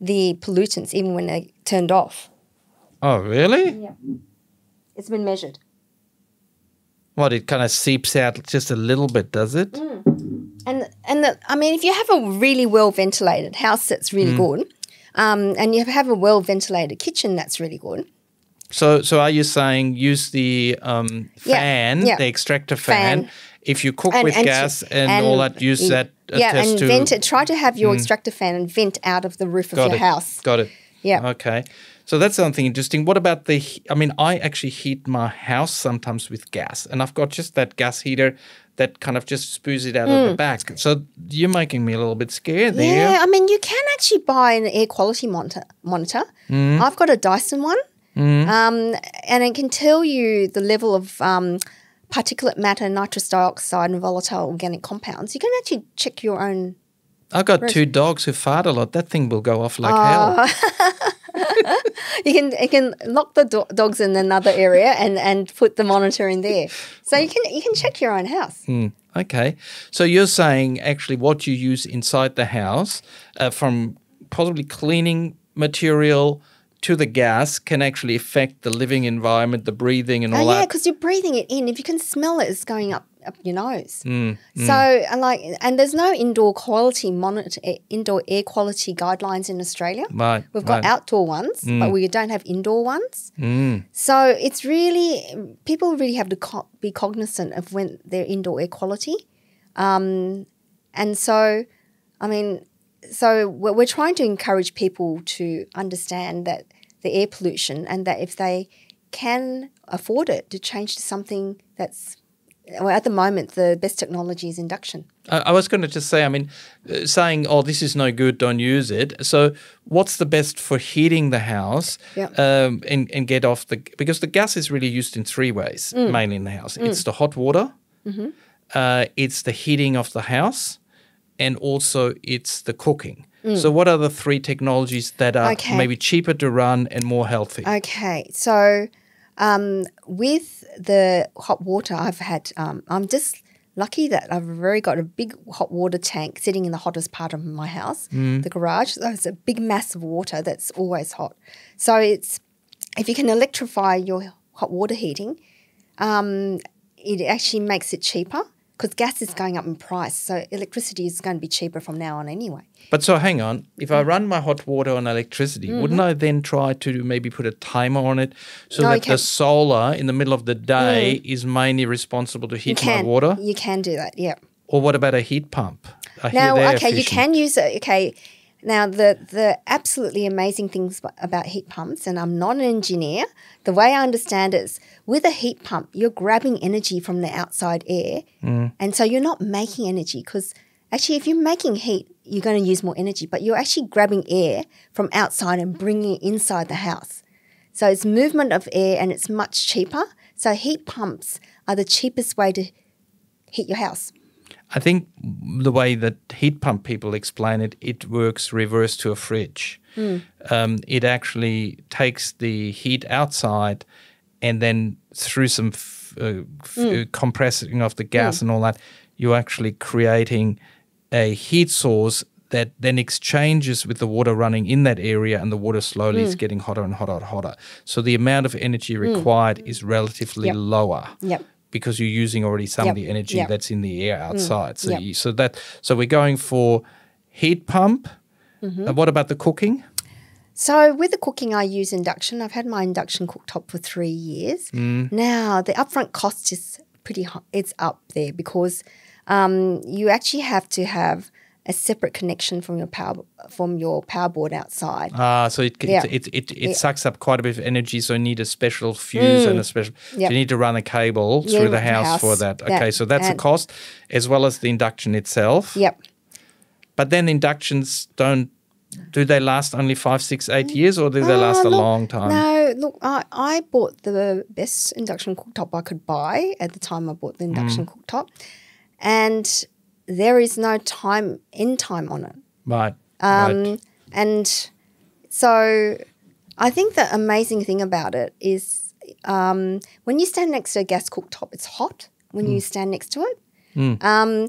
the pollutants even when they're turned off. Oh, really? Yeah. It's been measured. What, it kind of seeps out just a little bit, does it? Mm. And, and the, I mean, if you have a really well-ventilated house, that's really mm. good, um, and you have a well-ventilated kitchen, that's really good. So so are you saying use the um, fan, yeah, yeah. the extractor fan, fan, if you cook and, with and gas and, and all that, use that Yeah, and to, vent it. Try to have your mm. extractor fan and vent out of the roof of Got your it. house. Got it. Yeah. Okay. So that's something interesting. What about the – I mean, I actually heat my house sometimes with gas, and I've got just that gas heater that kind of just spews it out mm. of the back. So you're making me a little bit scared there. Yeah, I mean, you can actually buy an air quality monitor. monitor. Mm. I've got a Dyson one, mm. um, and it can tell you the level of um, – particulate matter, nitrous dioxide and volatile organic compounds. You can actually check your own. I've got roof. two dogs who fart a lot. That thing will go off like oh. hell. you can you can lock the do dogs in another area and, and put the monitor in there. So you can you can check your own house. Mm, okay. So you're saying actually what you use inside the house uh, from possibly cleaning material to the gas can actually affect the living environment, the breathing and all oh, yeah, that. Yeah, because you're breathing it in. If you can smell it, it's going up up your nose. Mm, mm. So, and like, and there's no indoor quality monitor, indoor air quality guidelines in Australia. Right, We've got right. outdoor ones, mm. but we don't have indoor ones. Mm. So it's really, people really have to co be cognizant of when their indoor air quality. Um, and so, I mean, so we're, we're trying to encourage people to understand that the air pollution, and that if they can afford it, to change to something that's, well, at the moment, the best technology is induction. I, I was going to just say, I mean, uh, saying, oh, this is no good, don't use it. So what's the best for heating the house yep. um, and, and get off the, because the gas is really used in three ways, mm. mainly in the house. Mm. It's the hot water, mm-hmm. uh, it's the heating of the house, and also it's the cooking. Mm. So what are the three technologies that are okay. maybe cheaper to run and more healthy? Okay, so um, with the hot water, I've had um, – I'm just lucky that I've already got a big hot water tank sitting in the hottest part of my house, mm. the garage. So it's a big mass of water that's always hot. So it's – if you can electrify your hot water heating, um, it actually makes it cheaper. Because gas is going up in price, so electricity is going to be cheaper from now on anyway. But so hang on, if I run my hot water on electricity, mm-hmm. wouldn't I then try to maybe put a timer on it so no, that the solar in the middle of the day mm. is mainly responsible to heat my water? You can do that, yeah. Or what about a heat pump? I now, hear okay, efficient. You can use it. Okay, now the the absolutely amazing things about heat pumps, and I'm not an engineer. The way I understand it is, with a heat pump, you're grabbing energy from the outside air, mm. and so you're not making energy, because actually if you're making heat, you're going to use more energy, but you're actually grabbing air from outside and bringing it inside the house. So it's movement of air, and it's much cheaper. So heat pumps are the cheapest way to heat your house. I think the way that heat pump people explain it, it works reverse to a fridge. Mm. Um, it actually takes the heat outside and then through some f uh, f mm. compressing of the gas mm. and all that, you're actually creating a heat source that then exchanges with the water running in that area, and the water slowly mm. is getting hotter and hotter and hotter. So the amount of energy required mm. is relatively yep. lower. Yep. Because you're using already some yep, of the energy yep. that's in the air outside. Mm, so yep. you, so that so we're going for heat pump. Mm-hmm. And what about the cooking? So with the cooking, I use induction. I've had my induction cooktop for three years. Mm. Now, the upfront cost is pretty high. It's up there because um, you actually have to have a separate connection from your power from your power board outside. Ah, so it yeah. it it, it, it yeah. sucks up quite a bit of energy. So you need a special fuse mm. and a special. Yep. So you need to run a cable yeah, through the house, house for that. Yeah. Okay, so that's and a cost, as well as the induction itself. Yep. But then inductions don't. Do they last only five, six, eight years, or do they uh, last look, a long time? No, look, I, I bought the best induction cooktop I could buy at the time I bought the induction mm. cooktop, and there is no time end time on it. Right. Um, right. And so I think the amazing thing about it is um, when you stand next to a gas cooktop, it's hot when mm. you stand next to it. Mm. Um,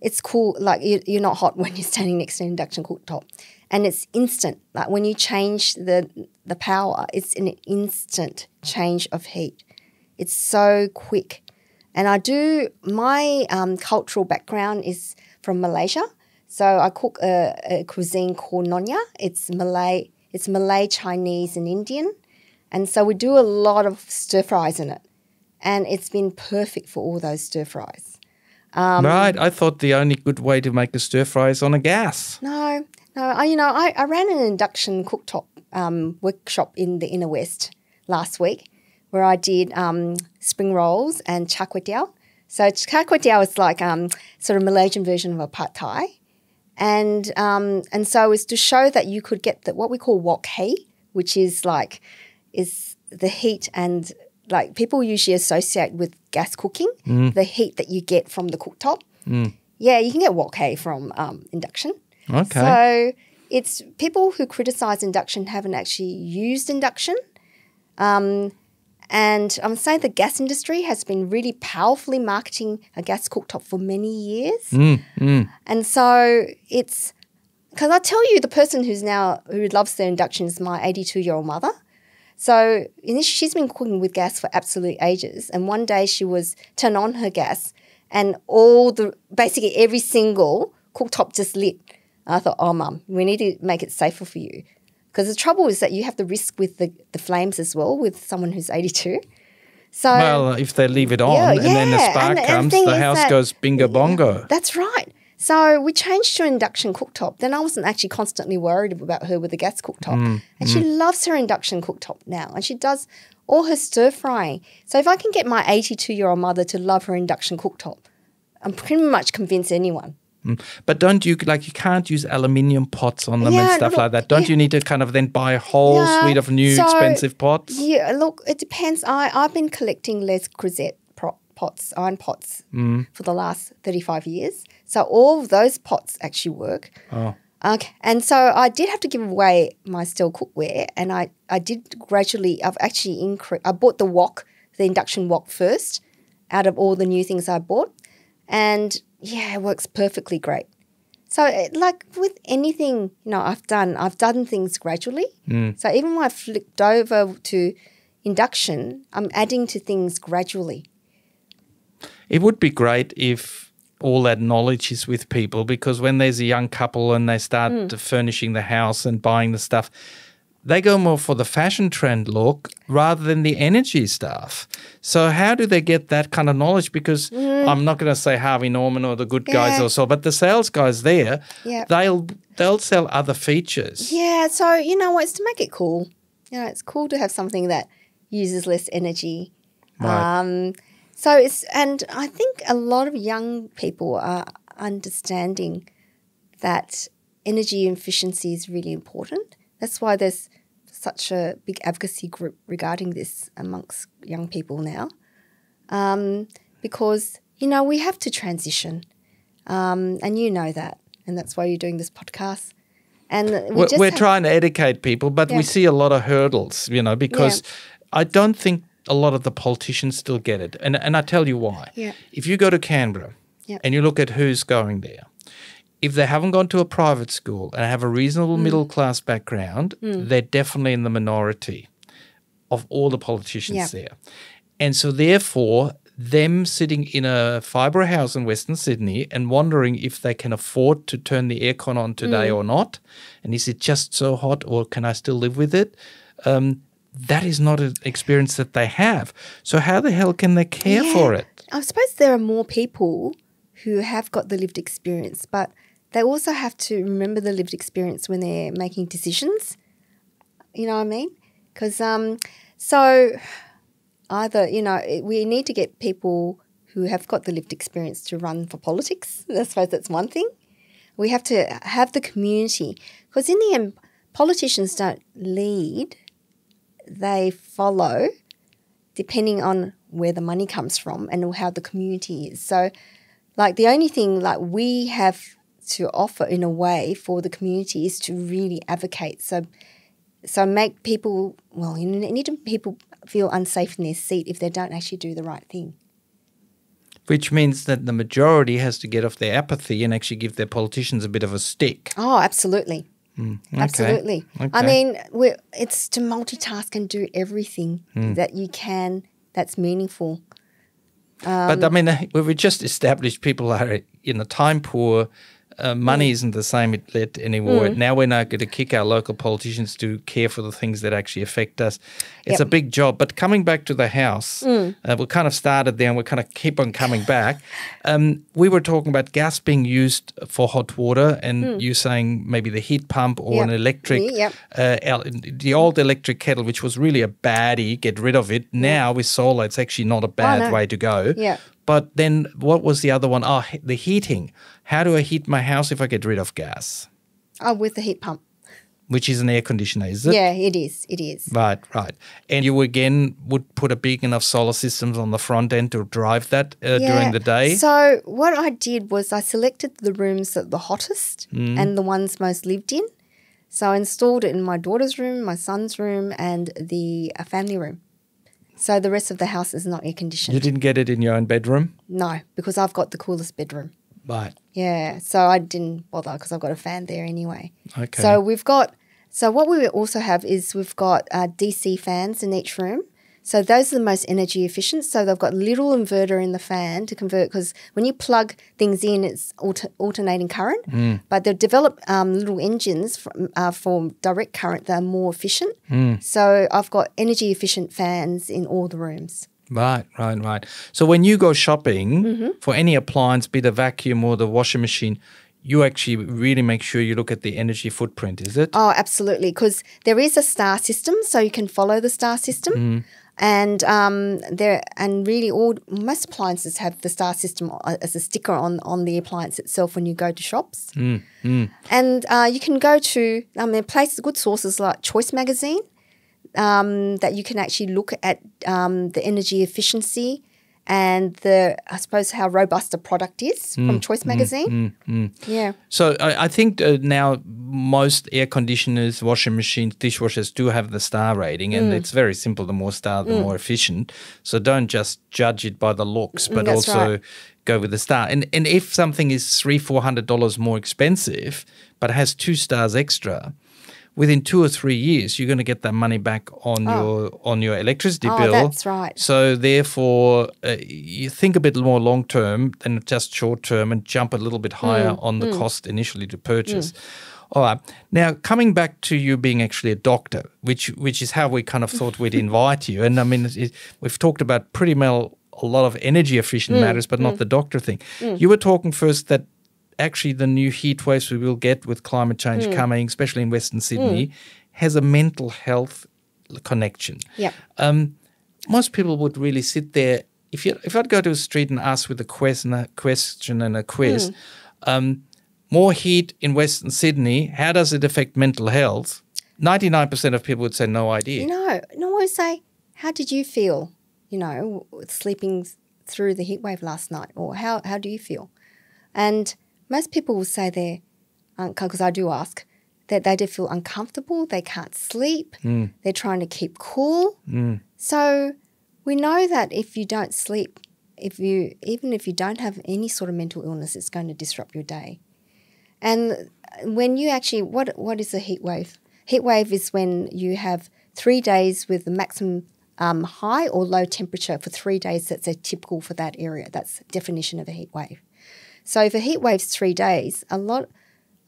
it's cool, like you, you're not hot when you're standing next to an induction cooktop. And it's instant. Like when you change the, the power, it's an instant change of heat. It's so quick. And I do, my um, cultural background is from Malaysia. So I cook a, a cuisine called Nonya. It's Malay, it's Malay, Chinese and Indian. And so we do a lot of stir fries in it. And it's been perfect for all those stir fries. Um, right. I thought the only good way to make a stir fry is on a gas. No, no. I, you know, I, I ran an induction cooktop um, workshop in the Inner West last week, where I did um, spring rolls and char kway teow. So char kway teow is like um, sort of Malaysian version of a pad thai. And um, and so it's to show that you could get the, what we call wok hei, which is like is the heat, and like people usually associate with gas cooking, mm. the heat that you get from the cooktop. Mm. Yeah, you can get wok hei from um, induction. Okay. So it's people who criticize induction haven't actually used induction. Um And I'm saying the gas industry has been really powerfully marketing a gas cooktop for many years. Mm, mm. And so it's – because I tell you, the person who's now – who loves their induction is my eighty-two-year-old mother. So she's been cooking with gas for absolute ages, and one day she was – turned on her gas and all the, basically every single cooktop just lit. And I thought, oh, Mum, we need to make it safer for you. Because the trouble is that you have the risk with the, the flames as well with someone who's eighty-two. So, well, if they leave it on yeah, and yeah. then the spark and, comes, and the, the house that, goes bingo bongo. That's right. So we changed to induction cooktop. Then I wasn't actually constantly worried about her with the gas cooktop. Mm, and mm. she loves her induction cooktop now, and she does all her stir frying. So if I can get my eighty-two-year-old mother to love her induction cooktop, I'm pretty much convinced anyone. Mm. But don't you, like, you can't use aluminium pots on them yeah, and stuff look, like that. Don't yeah. you need to kind of then buy a whole yeah. suite of new so, expensive pots? Yeah, look, it depends. I, I've been collecting Le Creuset pots, iron pots mm. for the last thirty-five years. So all of those pots actually work. Oh. Okay. And so I did have to give away my steel cookware, and I, I did gradually, I've actually increased, I bought the wok, the induction wok first out of all the new things I bought. And yeah, it works perfectly great. So it, like with anything, you know, I've done, I've done things gradually. Mm. So even when I flipped over to induction, I'm adding to things gradually. It would be great if all that knowledge is with people, because when there's a young couple and they start mm. furnishing the house and buying the stuff, they go more for the fashion trend look rather than the energy stuff. So how do they get that kind of knowledge? Because mm. I'm not going to say Harvey Norman or the good yeah. guys or so, but the sales guys there, yeah. they'll they'll sell other features. Yeah, so you know what? It's to make it cool. You know, it's cool to have something that uses less energy. Right. Um, so it's, and I think a lot of young people are understanding that energy efficiency is really important. That's why there's such a big advocacy group regarding this amongst young people now, um, because, you know, we have to transition, um, and you know that, and that's why you're doing this podcast. And we We're, just we're trying to educate people, but yeah. we see a lot of hurdles, you know, because yeah. I don't think a lot of the politicians still get it, and, and I tell you why. Yeah. If you go to Canberra yeah. and you look at who's going there, if they haven't gone to a private school and have a reasonable mm. middle-class background, mm. they're definitely in the minority of all the politicians yep. there. And so therefore, them sitting in a fibre house in Western Sydney and wondering if they can afford to turn the aircon on today mm. or not, and is it just so hot or can I still live with it, um, that is not an experience that they have. So how the hell can they care yeah. for it? I suppose there are more people who have got the lived experience, but they also have to remember the lived experience when they're making decisions. You know what I mean? Because um, so either, you know, we need to get people who have got the lived experience to run for politics. I suppose that's one thing. We have to have the community, because in the end, politicians don't lead. They follow, depending on where the money comes from and how the community is. So like the only thing like we have to offer in a way for the community is to really advocate. So, so make people, well, you need to people feel unsafe in their seat if they don't actually do the right thing. Which means that the majority has to get off their apathy and actually give their politicians a bit of a stick. Oh, absolutely. Mm, okay. Absolutely. Okay. I mean, we're, it's to multitask and do everything mm. that you can that's meaningful. Um, but I mean, we've just established people are, you know, time poor. Uh, money mm. isn't the same it anymore. Mm. Now we're now going to kick our local politicians to care for the things that actually affect us. It's yep. a big job. But coming back to the house, mm. uh, we kind of started there and we kind of keep on coming back. Um, we were talking about gas being used for hot water, and mm. you saying maybe the heat pump or yep. an electric, yep. uh, the old electric kettle, which was really a baddie, get rid of it. Now mm. with solar, it's actually not a bad oh, no. way to go. Yeah. But then what was the other one? Oh, the heating. How do I heat my house if I get rid of gas? Oh, with the heat pump. Which is an air conditioner, is it? Yeah, it is. It is. Right, right. And you again would put a big enough solar systems on the front end to drive that uh, yeah. during the day? So what I did was I selected the rooms that are the hottest mm. and the ones most lived in. So I installed it in my daughter's room, my son's room, and the uh, family room. So the rest of the house is not air-conditioned. You didn't get it in your own bedroom? No, because I've got the coolest bedroom. Right. Yeah, so I didn't bother because I've got a fan there anyway. Okay. So we've got – so what we also have is we've got uh, D C fans in each room. So those are the most energy efficient. So they've got little inverter in the fan to convert, because when you plug things in, it's alter, alternating current. Mm. But they've developed um, little engines for, uh, for direct current that are more efficient. Mm. So I've got energy efficient fans in all the rooms. Right, right, right. So when you go shopping mm-hmm. for any appliance, be the vacuum or the washing machine, you actually really make sure you look at the energy footprint, is it? Oh, absolutely, because there is a star system, so you can follow the star system. Mm. And um, there, and really, all most appliances have the star system as a sticker on on the appliance itself when you go to shops. Mm, mm. And uh, you can go to um, there are places, good sources like Choice Magazine, um, that you can actually look at um, the energy efficiency and the, I suppose, how robust a product is mm, from Choice Magazine. Mm, mm, mm. Yeah. So I, I think uh, now most air conditioners, washing machines, dishwashers do have the star rating, and mm. it's very simple. The more star, the mm. more efficient. So don't just judge it by the looks, but That's also right. go with the star. And and if something is three, four hundred dollars more expensive, but it has two stars extra, within two or three years, you're going to get that money back on oh. your on your electricity oh, bill. That's right. So therefore, uh, you think a bit more long term than just short term, and jump a little bit higher mm. on the mm. cost initially to purchase. Mm. All right. Now, coming back to you being actually a doctor, which which is how we kind of thought we'd invite you. And I mean, it, it, we've talked about pretty well a lot of energy efficient mm. matters, but mm. not the doctor thing. Mm. You were talking first that actually the new heat waves we will get with climate change mm. coming, especially in Western Sydney, mm. has a mental health connection. Yep. Um, most people would really sit there. If you, if I'd go to a street and ask with a question, a question and a quiz, mm. um, more heat in Western Sydney, how does it affect mental health? ninety-nine percent of people would say no idea. No, no, I would say, how did you feel, you know, sleeping through the heat wave last night? Or how, how do you feel? And most people will say they're, because I do ask, that they do feel uncomfortable, they can't sleep, mm. they're trying to keep cool. Mm. So we know that if you don't sleep, if you even if you don't have any sort of mental illness, it's going to disrupt your day. And when you actually, what what is a heat wave? Heat wave is when you have three days with the maximum um, high or low temperature for three days that's atypical for that area. That's the definition of a heat wave. So if a heat wave's three days, a lot,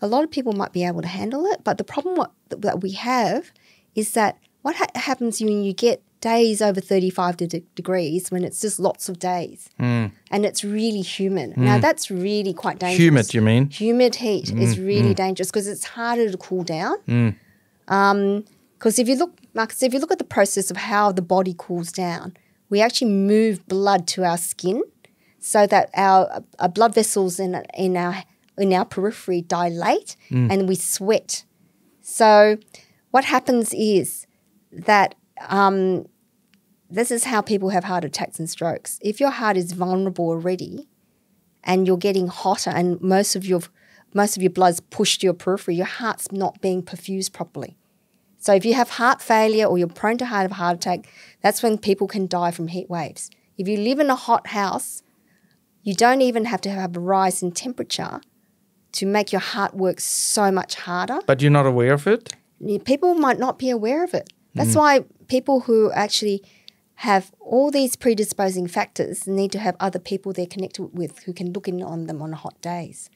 a lot of people might be able to handle it. But the problem what, that we have is that what ha happens when you get days over thirty-five de degrees when it's just lots of days mm. and it's really humid. Mm. Now, that's really quite dangerous. Humid, you mean? Humid heat mm. is really mm. dangerous because it's harder to cool down. Because mm. um, if you look, Marcus, if you look at the process of how the body cools down, we actually move blood to our skin, so that our, our blood vessels in in our in our periphery dilate mm. and we sweat. So what happens is that um, this is how people have heart attacks and strokes. If your heart is vulnerable already, and you're getting hotter, and most of your most of your blood's pushed to your periphery, your heart's not being perfused properly. So if you have heart failure or you're prone to have a heart attack, that's when people can die from heat waves. If you live in a hot house, you don't even have to have a rise in temperature to make your heart work so much harder. But you're not aware of it? People might not be aware of it. That's mm. why people who actually have all these predisposing factors need to have other people they're connected with who can look in on them on hot days.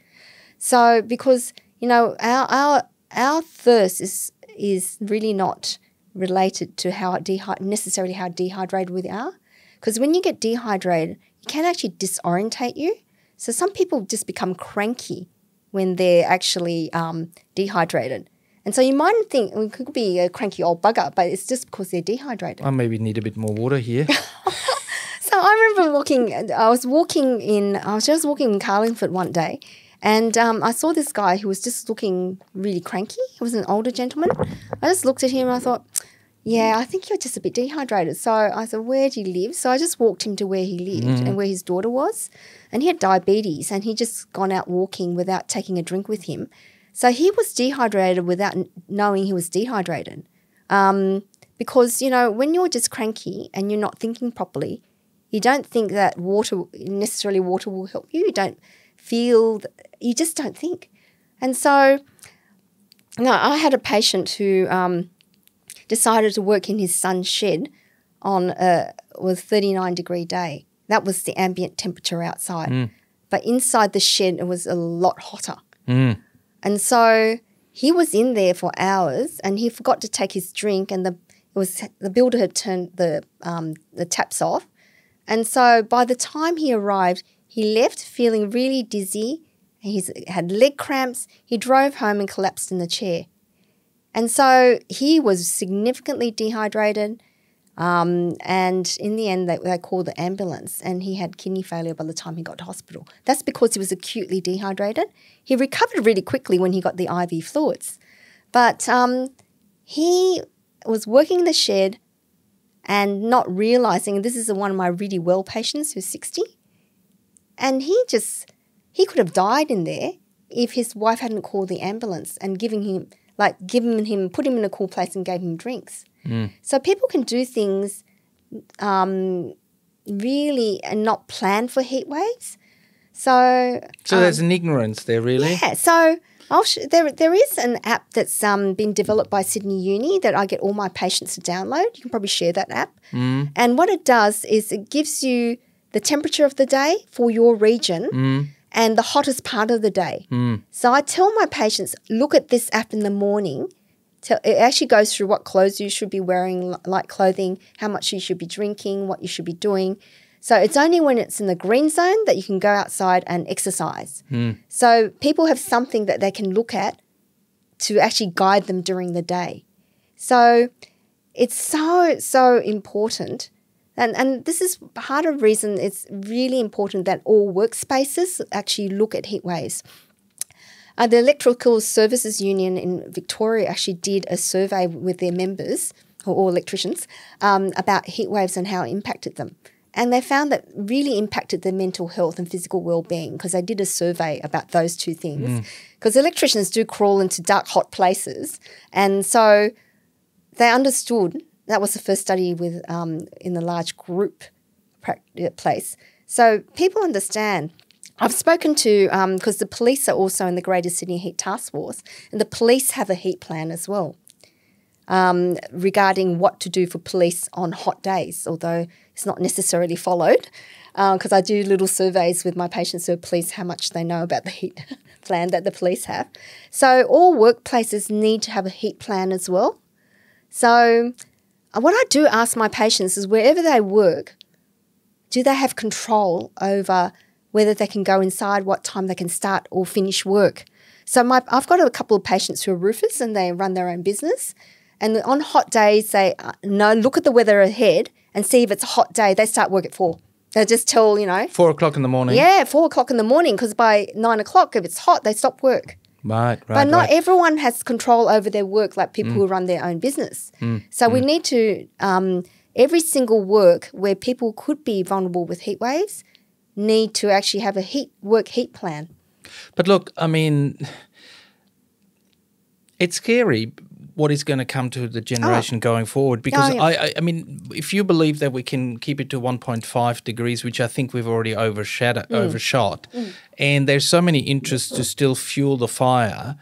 So because, you know, our our, our thirst is, is really not related to how necessarily how dehydrated we are, because when you get dehydrated, can actually disorientate you. So some people just become cranky when they're actually um, dehydrated. And so you might think, well, it could be a cranky old bugger, but it's just because they're dehydrated. I maybe need a bit more water here. So I remember walking, I was walking in, I was just walking in Carlingford one day, and um, I saw this guy who was just looking really cranky. He was an older gentleman. I just looked at him and I thought, yeah, I think you're just a bit dehydrated. So I said, where do you live? So I just walked him to where he lived mm. and where his daughter was. And he had diabetes and he'd just gone out walking without taking a drink with him. So he was dehydrated without knowing he was dehydrated. Um, because, you know, when you're just cranky and you're not thinking properly, you don't think that water, necessarily water will help you. You don't feel, you just don't think. And so, no, I had a patient who um, decided to work in his son's shed on a was thirty-nine degree day. That was the ambient temperature outside. Mm. But inside the shed, it was a lot hotter. Mm. And so he was in there for hours and he forgot to take his drink, and the it was the builder had turned the um, the taps off. And so by the time he arrived, he left feeling really dizzy. He had leg cramps. He drove home and collapsed in the chair. And so he was significantly dehydrated. Um, and in the end, they, they called the ambulance, and he had kidney failure by the time he got to hospital. That's because he was acutely dehydrated. He recovered really quickly when he got the I V fluids. But um, he was working in the shed and not realising, this is one of my really well patients who's sixty, and he just, he could have died in there if his wife hadn't called the ambulance and giving him, like giving him, put him in a cool place and gave him drinks. Mm. So people can do things um, really and not plan for heat waves. So so um, there's an ignorance there, really. Yeah. So I'll sh there there is an app that's um, been developed by Sydney Uni that I get all my patients to download. You can probably share that app. Mm. And what it does is it gives you the temperature of the day for your region mm. and the hottest part of the day. Mm. So I tell my patients, look at this app in the morning. So it actually goes through what clothes you should be wearing, light clothing, how much you should be drinking, what you should be doing. So it's only when it's in the green zone that you can go outside and exercise. Mm. So people have something that they can look at to actually guide them during the day. So it's so, so important. And, and this is part of the reason it's really important that all workspaces actually look at heat waves. Uh, the Electrical Services Union in Victoria actually did a survey with their members, or, or electricians, um, about heat waves and how it impacted them. And they found that really impacted their mental health and physical well-being, because they did a survey about those two things. Because mm. electricians do crawl into dark, hot places. And so they understood, that was the first study with um, in the large group place. So people understand. I've spoken to, because um, the police are also in the Greater Sydney Heat Task Force, and the police have a heat plan as well um, regarding what to do for police on hot days, although it's not necessarily followed, because uh, I do little surveys with my patients who are police, how much they know about the heat plan that the police have. So all workplaces need to have a heat plan as well. So what I do ask my patients is, wherever they work, do they have control over whether they can go inside, what time they can start or finish work. So my, I've got a couple of patients who are roofers and they run their own business. And on hot days, they uh, no, look at the weather ahead and see if it's a hot day. They start work at four. They'll just tell, you know. Four o'clock in the morning. Yeah, four o'clock in the morning, because by nine o'clock, if it's hot, they stop work. Right, right, But not right. everyone has control over their work like people mm. who run their own business. Mm. So mm. we need to, um, every single work where people could be vulnerable with heat waves, need to actually have a heat work heat plan. But look, I mean, it's scary what is going to come to the generation oh. going forward, because oh, yeah. I, I mean, if you believe that we can keep it to one point five degrees, which I think we've already overshadowed, mm. overshot, mm. and there's so many interests to still fuel the fire,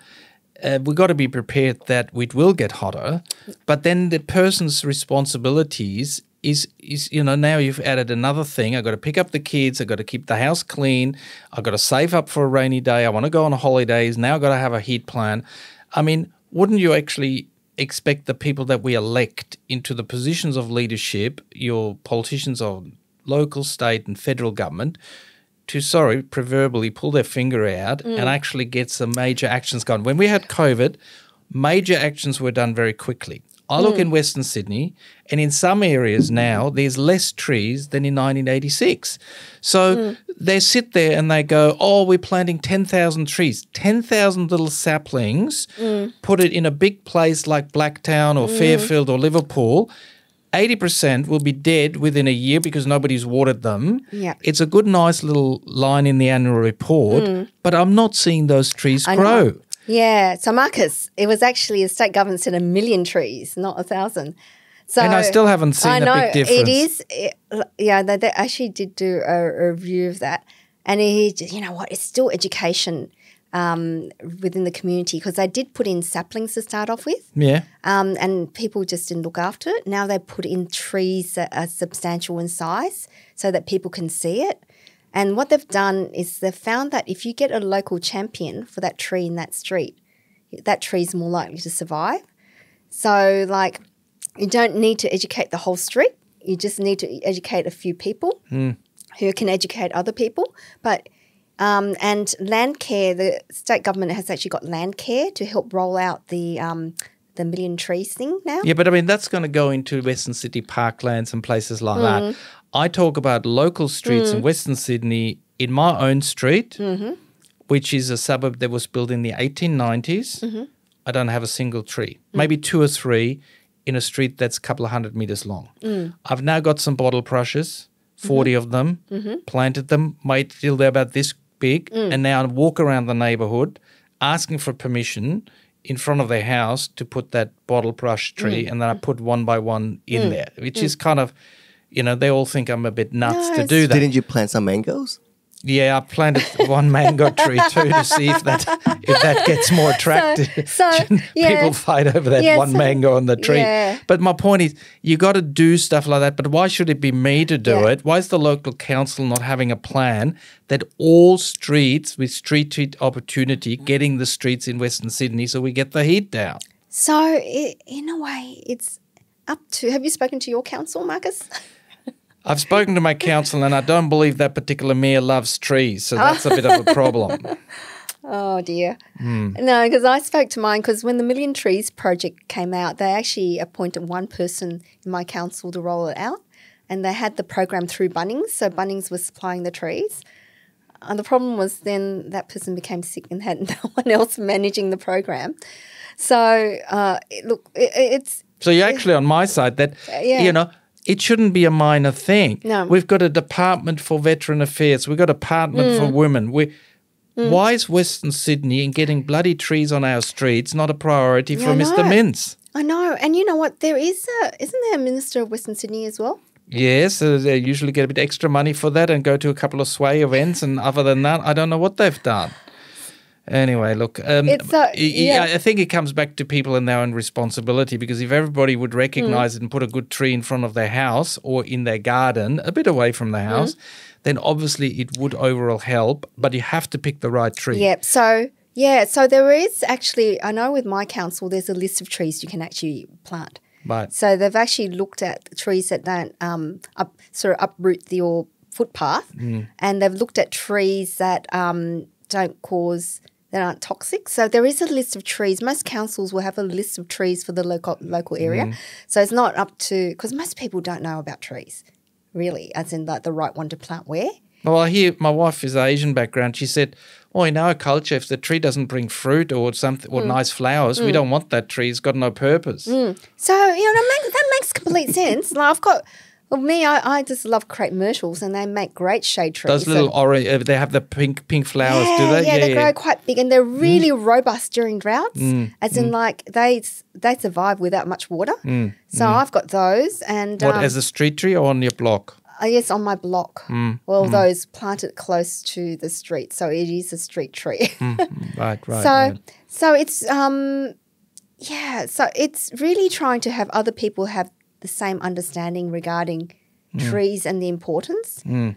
uh, we've got to be prepared that it will get hotter. But then the person's responsibilities Is, is, you know, now you've added another thing. I've got to pick up the kids. I've got to keep the house clean. I've got to save up for a rainy day. I want to go on holidays. Now I've got to have a heat plan. I mean, wouldn't you actually expect the people that we elect into the positions of leadership, your politicians of local, state and federal government, to, sorry, proverbially pull their finger out mm. and actually get some major actions going? When we had COVID, major actions were done very quickly. I look mm. in Western Sydney, and in some areas now there's less trees than in nineteen eighty-six. So mm. they sit there and they go, oh, we're planting ten thousand trees, ten thousand little saplings, mm. put it in a big place like Blacktown or mm. Fairfield or Liverpool. eighty percent will be dead within a year because nobody's watered them. Yeah. It's a good, nice little line in the annual report, mm. but I'm not seeing those trees I grow. Know. Yeah. So, Marcus, it was actually the state government said a million trees, not a thousand. So, and I still haven't seen I know, a big difference. It is. It, yeah, they, they actually did do a, a review of that. And, it, you know what, it's still education. um, within the community, because they did put in saplings to start off with. Yeah. Um, and people just didn't look after it. Now they put in trees that are substantial in size so that people can see it. And what they've done is they've found that if you get a local champion for that tree in that street, that tree's more likely to survive. So, like, you don't need to educate the whole street. You just need to educate a few people mm. who can educate other people. But um, and land care, the state government has actually got land care to help roll out the um, the million trees thing now. Yeah, but I mean, that's going to go into Western Sydney parklands and places like mm. that. I talk about local streets mm. in Western Sydney, in my own street, mm-hmm. which is a suburb that was built in the eighteen nineties. Mm-hmm. I don't have a single tree, mm. maybe two or three in a street that's a couple of hundred metres long. Mm. I've now got some bottle brushes, forty mm-hmm. of them, mm-hmm. planted them, made till they're about this big, mm. and now I walk around the neighbourhood asking for permission in front of their house to put that bottle brush tree, mm. and then I put one by one in mm. there, which mm. is kind of, you know, they all think I'm a bit nuts no, to do that. Didn't you plant some mangoes? Yeah, I planted one mango tree too to see if that if that gets more attractive. So, so, yeah. People fight over that yeah, one so, mango on the tree. Yeah. But my point is, you got to do stuff like that. But why should it be me to do yeah. it? Why is the local council not having a plan that all streets with street treat opportunity, getting the streets in Western Sydney, so we get the heat down? So it, in a way, it's up to. Have you spoken to your council, Marcus? I've spoken to my council and I don't believe that particular mayor loves trees, so that's a bit of a problem. Oh, dear. Mm. No, because I spoke to mine because when the Million Trees project came out, they actually appointed one person in my council to roll it out, and they had the program through Bunnings, so Bunnings was supplying the trees. And the problem was then that person became sick and had no one else managing the program. So, uh, look, it, it's... So you're actually on my side that, yeah. you know... It shouldn't be a minor thing. No. We've got a department for veteran affairs. We've got a department mm. for women. We, mm. Why is Western Sydney and getting bloody trees on our streets not a priority for yeah, Mister Mintz? I know. And you know what? There is a – isn't there a Minister of Western Sydney as well? Yes. Uh, they usually get a bit extra money for that and go to a couple of sway events, and other than that, I don't know what they've done. Anyway, look, um, it's a, yeah. I think it comes back to people and their own responsibility, because if everybody would recognise mm. it and put a good tree in front of their house or in their garden, a bit away from the house, mm. then obviously it would overall help, but you have to pick the right tree. Yep. So, yeah, so there is actually, I know with my council, there's a list of trees you can actually plant. Right. So they've actually looked at the trees that don't um, up, sort of uproot your footpath, mm. and they've looked at trees that um, don't cause... that aren't toxic. So there is a list of trees. Most councils will have a list of trees for the local local area. Mm. So it's not up to, because most people don't know about trees, really, as in like the right one to plant where. Well, I hear my wife is Asian background. She said, "Oh, in our culture, if the tree doesn't bring fruit or something or mm. nice flowers, mm. we don't want that tree. It's got no purpose." Mm. So you know that makes, that makes complete sense. Like I've got. Well, me, I, I just love crepe myrtles, and they make great shade trees. Those little orange, uh, they have the pink pink flowers, yeah, do they? Yeah, yeah they yeah. grow quite big, and they're really mm. robust during droughts, mm. as mm. in like they they survive without much water. Mm. So mm. I've got those. And what, um, as a street tree or on your block? Uh, yes, on my block. Mm. Well, mm. those planted close to the street, so it is a street tree. mm. Right, right. So, right. so it's, um, yeah, so it's really trying to have other people have the same understanding regarding mm. trees and the importance. Mm. Um,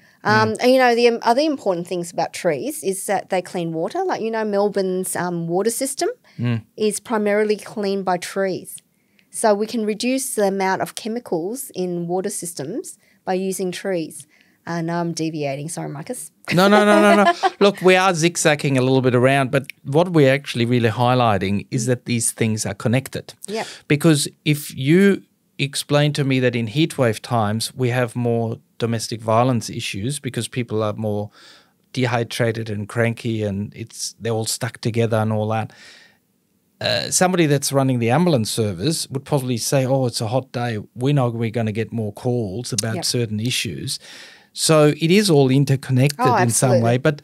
mm. And, you know, the um, other important things about trees is that they clean water. Like, you know, Melbourne's um, water system mm. is primarily cleaned by trees. So we can reduce the amount of chemicals in water systems by using trees. Uh, no, I'm deviating. Sorry, Marcus. no, no, no, no, no. Look, we are zigzagging a little bit around, but what we're actually really highlighting is that these things are connected. Yeah. Because if you... explain to me that in heatwave times we have more domestic violence issues because people are more dehydrated and cranky and it's they're all stuck together and all that. Uh, somebody that's running the ambulance service would probably say, oh, it's a hot day. We know we're going to get more calls about yep. certain issues. So it is all interconnected oh, in some way. But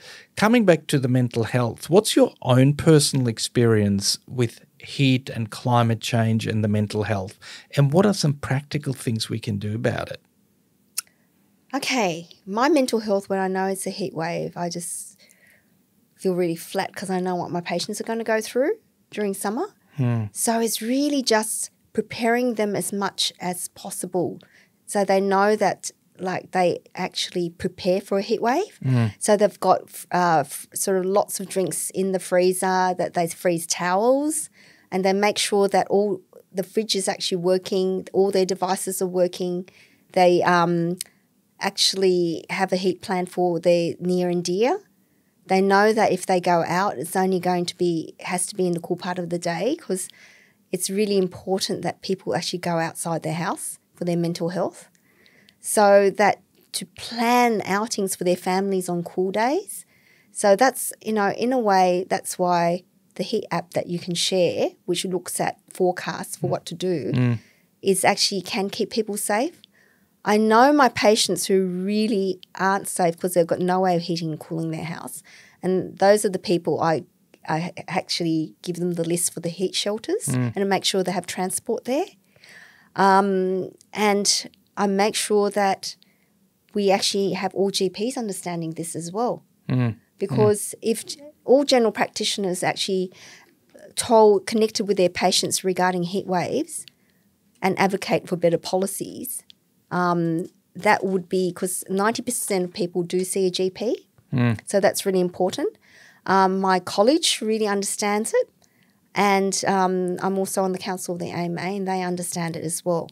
coming back to the mental health, what's your own personal experience with heat and climate change and the mental health, and what are some practical things we can do about it? Okay, my mental health when I know it's a heat wave, I just feel really flat because I know what my patients are going to go through during summer. Hmm. So it's really just preparing them as much as possible so they know that, like, they actually prepare for a heat wave. Mm. So they've got uh, f sort of lots of drinks in the freezer, that they freeze towels, and they make sure that all the fridge is actually working, all their devices are working. They um, actually have a heat plan for their near and dear. They know that if they go out, it's only going to be, has to be in the cool part of the day, because it's really important that people actually go outside their house for their mental health. So that to plan outings for their families on cool days. So that's, you know, in a way, that's why the heat app that you can share, which looks at forecasts for mm. what to do, mm. is actually can keep people safe. I know my patients who really aren't safe because they've got no way of heating and cooling their house. And those are the people I, I actually give them the list for the heat shelters mm. and make sure they have transport there. Um, and... I make sure that we actually have all G Ps understanding this as well. Mm-hmm. Because mm-hmm. if all general practitioners actually told, connected with their patients regarding heat waves and advocate for better policies, um, that would be, because ninety percent of people do see a G P. Mm. So that's really important. Um, my college really understands it. And um, I'm also on the council of the A M A, and they understand it as well.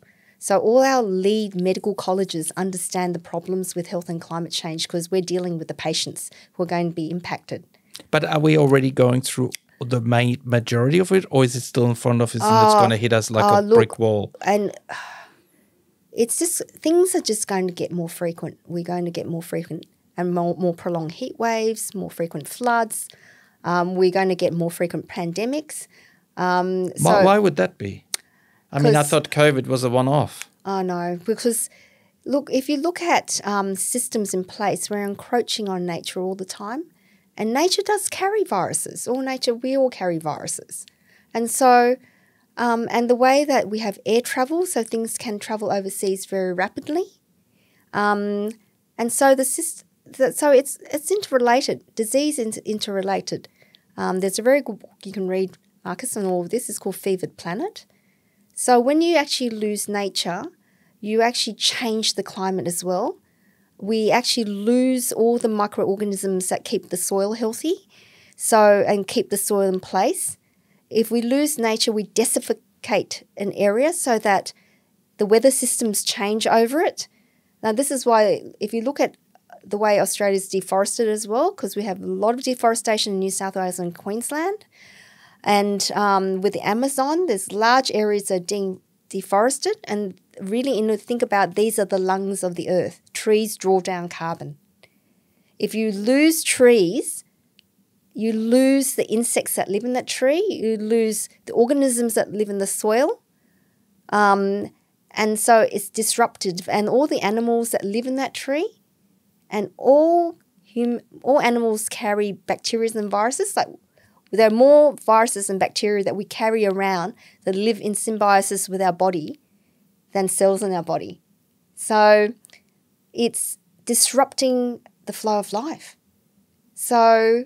So all our lead medical colleges understand the problems with health and climate change, because we're dealing with the patients who are going to be impacted. But are we already going through the main majority of it, or is it still in front of us and uh, it's going to hit us like uh, a look, brick wall? And it's just, things are just going to get more frequent. We're going to get more frequent and more, more prolonged heat waves, more frequent floods. Um, we're going to get more frequent pandemics. Um, so why, why would that be? I mean, I thought COVID was a one-off. Oh, no, because, look, if you look at um, systems in place, we're encroaching on nature all the time, and nature does carry viruses. All nature, we all carry viruses. And so, um, and the way that we have air travel, so things can travel overseas very rapidly. Um, and so the syst so it's, it's interrelated, disease is interrelated. Um, there's a very good book you can read, Marcus, and all of this is called Fevered Planet. So when you actually lose nature, you actually change the climate as well. We actually lose all the microorganisms that keep the soil healthy, so, and keep the soil in place. If we lose nature, we desiccate an area so that the weather systems change over it. Now, this is why if you look at the way Australia's deforested as well, because we have a lot of deforestation in New South Wales and Queensland. And um, with the Amazon, there's large areas that are de deforested. And really, you know, think about, these are the lungs of the earth. Trees draw down carbon. If you lose trees, you lose the insects that live in that tree. You lose the organisms that live in the soil. Um, and so it's disrupted. And all the animals that live in that tree, and all, hum all animals carry bacteria and viruses, like there are more viruses and bacteria that we carry around that live in symbiosis with our body than cells in our body. So it's disrupting the flow of life. So,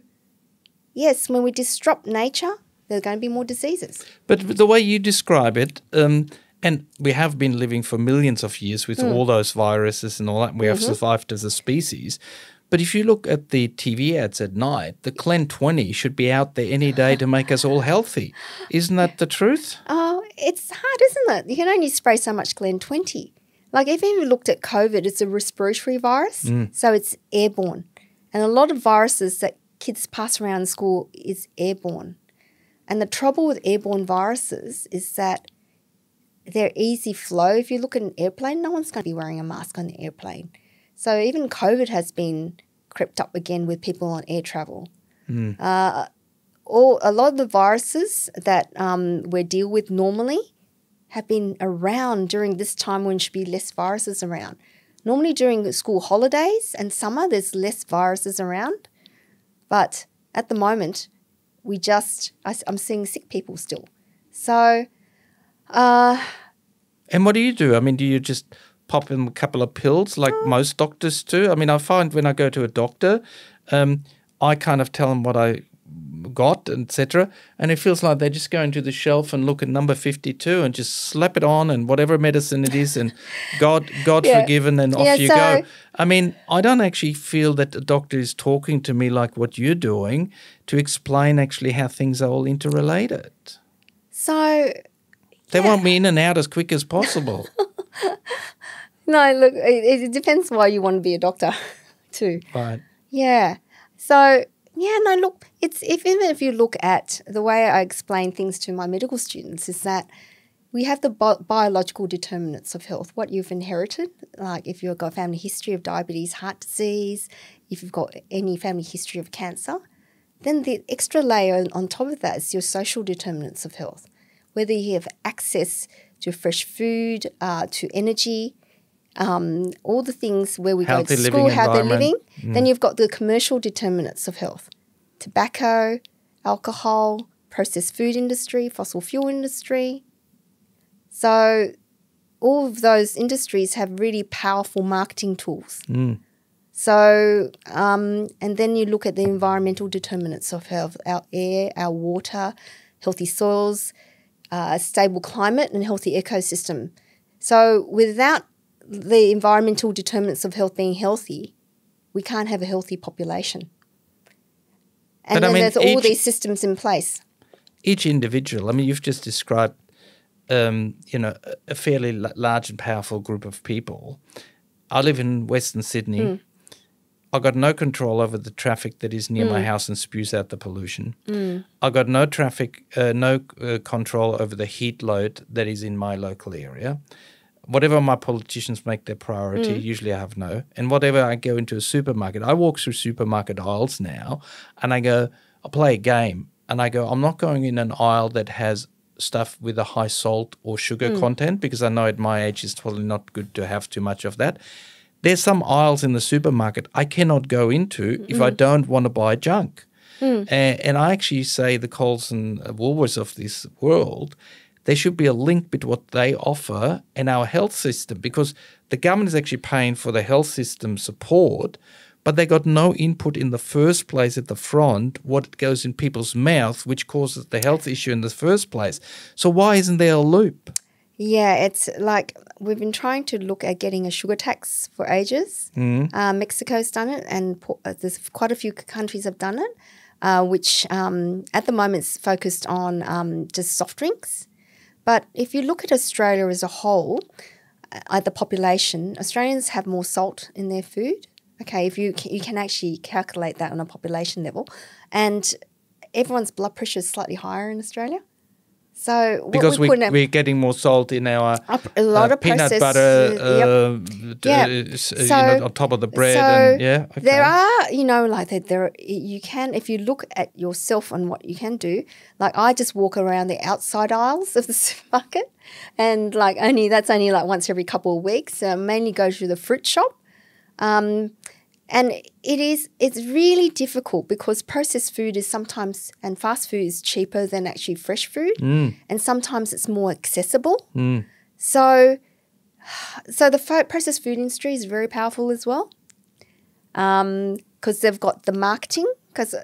yes, when we disrupt nature, there are going to be more diseases. But the way you describe it, um, and we have been living for millions of years with mm. all those viruses and all that, and we have mm-hmm. survived as a species. But if you look at the T V ads at night, the Clen twenty should be out there any day to make us all healthy. Isn't that the truth? Oh, it's hard, isn't it? You can only spray so much Clen twenty. Like, if you looked at COVID, it's a respiratory virus, mm. so it's airborne. And a lot of viruses that kids pass around in school is airborne. And the trouble with airborne viruses is that they're easy flow. If you look at an airplane, no one's going to be wearing a mask on the airplane. So even COVID has been crept up again with people on air travel. Mm. Uh, all, a lot of the viruses that um, we deal with normally have been around during this time when there should be less viruses around. Normally during school holidays and summer, there's less viruses around. But at the moment, we just, I, I'm seeing sick people still. So. Uh, and what do you do? I mean, do you just pop in a couple of pills like most doctors do? I mean, I find when I go to a doctor, um, I kind of tell them what I got, et cetera. And it feels like they just go into the shelf and look at number fifty-two and just slap it on and whatever medicine it is and God God yeah. forgiven and off yeah, you so go. I mean, I don't actually feel that the doctor is talking to me like what you're doing to explain actually how things are all interrelated. So they yeah. want me in and out as quick as possible. No, look, it, it depends why you want to be a doctor too. Right. Yeah. So yeah, no, look, it's if even if you look at the way I explain things to my medical students is that we have the bi biological determinants of health, what you've inherited, like if you've got a family history of diabetes, heart disease, if you've got any family history of cancer. Then the extra layer on top of that is your social determinants of health, whether you have access to fresh food, uh, to energy, Um, all the things where we healthy go to school, how they're living. Mm. Then you've got the commercial determinants of health. Tobacco, alcohol, processed food industry, fossil fuel industry. So all of those industries have really powerful marketing tools. Mm. So um, and then you look at the environmental determinants of health, our air, our water, healthy soils, uh, stable climate and healthy ecosystem. So without the environmental determinants of health being healthy, we can't have a healthy population. And but then I mean, there's all each, these systems in place. Each individual, I mean, you've just described, um, you know, a fairly large and powerful group of people. I live in Western Sydney. Mm. I've got no control over the traffic that is near mm. my house and spews out the pollution. Mm. I've got no traffic, uh, no uh, control over the heat load that is in my local area. Whatever my politicians make their priority, mm. usually I have no. And whatever I go into a supermarket, I walk through supermarket aisles now and I go, I play a game and I go, I'm not going in an aisle that has stuff with a high salt or sugar mm. content because I know at my age it's probably not good to have too much of that. There's some aisles in the supermarket I cannot go into mm. if I don't want to buy junk. Mm. And, and I actually say the Coles and Woolworths of this world, there should be a link between what they offer and our health system because the government is actually paying for the health system support, but they got no input in the first place at the front what goes in people's mouth, which causes the health issue in the first place. So why isn't there a loop? Yeah, it's like we've been trying to look at getting a sugar tax for ages. Mm. Uh, Mexico's done it and there's quite a few countries have done it, uh, which um, at the moment is focused on um, just soft drinks. But if you look at Australia as a whole, uh, the population, Australians have more salt in their food. Okay, if you you can actually calculate that on a population level, and everyone's blood pressure is slightly higher in Australia. So what because we, we we're getting more salt in our a lot uh, of peanut processed, butter, uh, yep. uh, yep. so, you know, on top of the bread. So and, yeah, okay. There are, you know, like that. There, are, you can if you look at yourself and what you can do. Like I just walk around the outside aisles of the supermarket, and like only that's only like once every couple of weeks. So I mainly go to the fruit shop, um, and it is it's really difficult because processed food is sometimes and fast food is cheaper than actually fresh food, mm. and sometimes it's more accessible. Mm. So, so the fo processed food industry is very powerful as well, because um, they've got the marketing. Because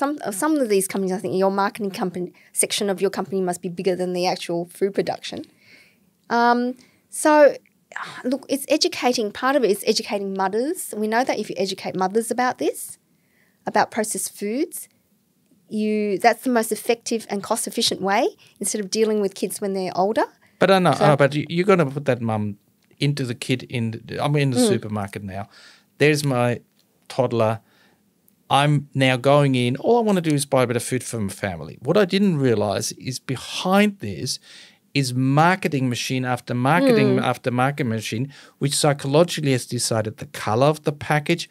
some some of these companies, I think your marketing company section of your company must be bigger than the actual food production. Um, so. Look, it's educating. Part of it is educating mothers. We know that if you educate mothers about this, about processed foods, you that's the most effective and cost-efficient way instead of dealing with kids when they're older. But I know, so, I know but you, you're going to put that mum into the kid. In I'm in the mm. supermarket now. There's my toddler. I'm now going in. All I want to do is buy a bit of food for my family. What I didn't realise is behind this is marketing machine after marketing mm. after marketing machine, which psychologically has decided the color of the package.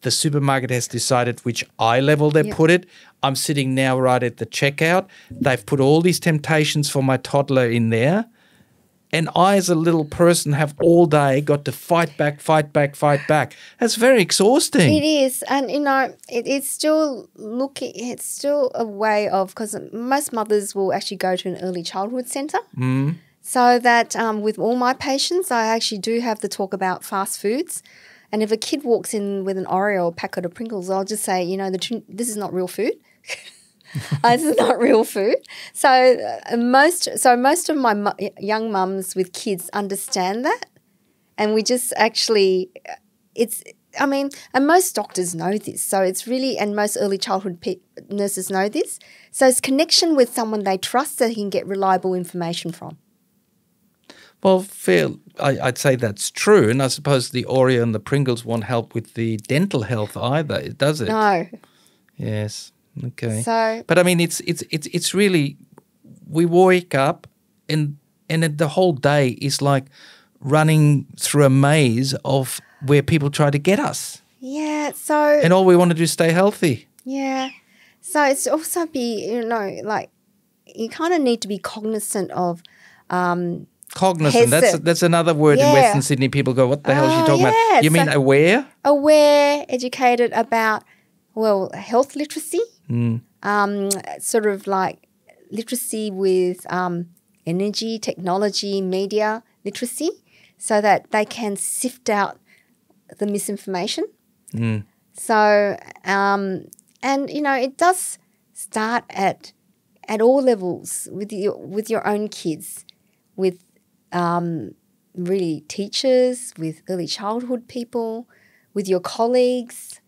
The supermarket has decided which eye level they yep. put it. I'm sitting now right at the checkout. They've put all these temptations for my toddler in there. And I, as a little person, have all day got to fight back, fight back, fight back. That's very exhausting. It is. And, you know, it, it's still looking, it's still a way of, because most mothers will actually go to an early childhood centre. Mm. So that um, with all my patients, I actually do have the talk about fast foods And if a kid walks in with an Oreo or a packet of Pringles, I'll just say, you know, the, this is not real food. This is not real food. So uh, most, so most of my mu young mums with kids understand that, and we just actually, it's. I mean, and most doctors know this. So it's really, and most early childhood pe nurses know this. So it's connection with someone they trust that they can get reliable information from. Well, fair, I, I'd say that's true. And I suppose the Oreo and the Pringles won't help with the dental health either, does it? No. Yes. Okay. So, but I mean, it's it's it's it's really, we wake up and and the whole day is like running through a maze of where people try to get us. Yeah. So. And all we want to do is stay healthy. Yeah. So it's also be, you know, like you kind of need to be cognizant of. Um, cognizant. That's that's another word yeah. in Western Sydney. People go, "What the hell is she talking uh, yeah. about?" You mean so, aware? Aware, educated about. Well, health literacy, mm. um, sort of like literacy with um, energy, technology, media literacy, so that they can sift out the misinformation. Mm. So, um, and you know, it does start at at all levels with your with your own kids, with um, really teachers, with early childhood people, with your colleagues.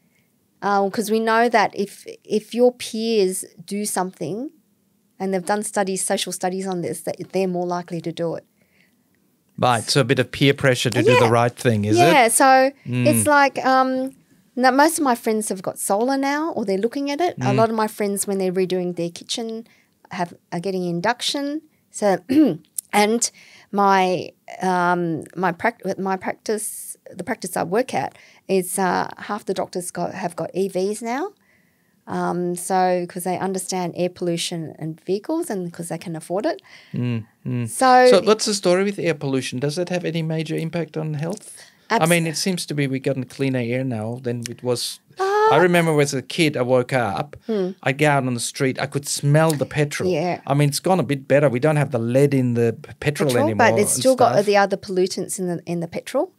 Because uh, we know that if if your peers do something, and they've done studies, social studies on this, that they're more likely to do it. Right, so a bit of peer pressure to yeah. do the right thing, is yeah, it? Yeah, so mm. it's like um, now most of my friends have got solar now, or they're looking at it. Mm. A lot of my friends, when they're redoing their kitchen, have are getting induction. So and my um, my prac my practice. The practice I work at is uh, half the doctors got, have got E Vs now, um, so because they understand air pollution and vehicles, and because they can afford it. Mm, mm. So, so what's the story with air pollution? Does that have any major impact on health? I mean, it seems to be we've gotten cleaner air now than it was. Uh, I remember as a kid, I woke up, hmm. I go out on the street, I could smell the petrol. Yeah. I mean, it's gone a bit better. We don't have the lead in the petrol, petrol anymore, but it's still got the other pollutants in the in the petrol.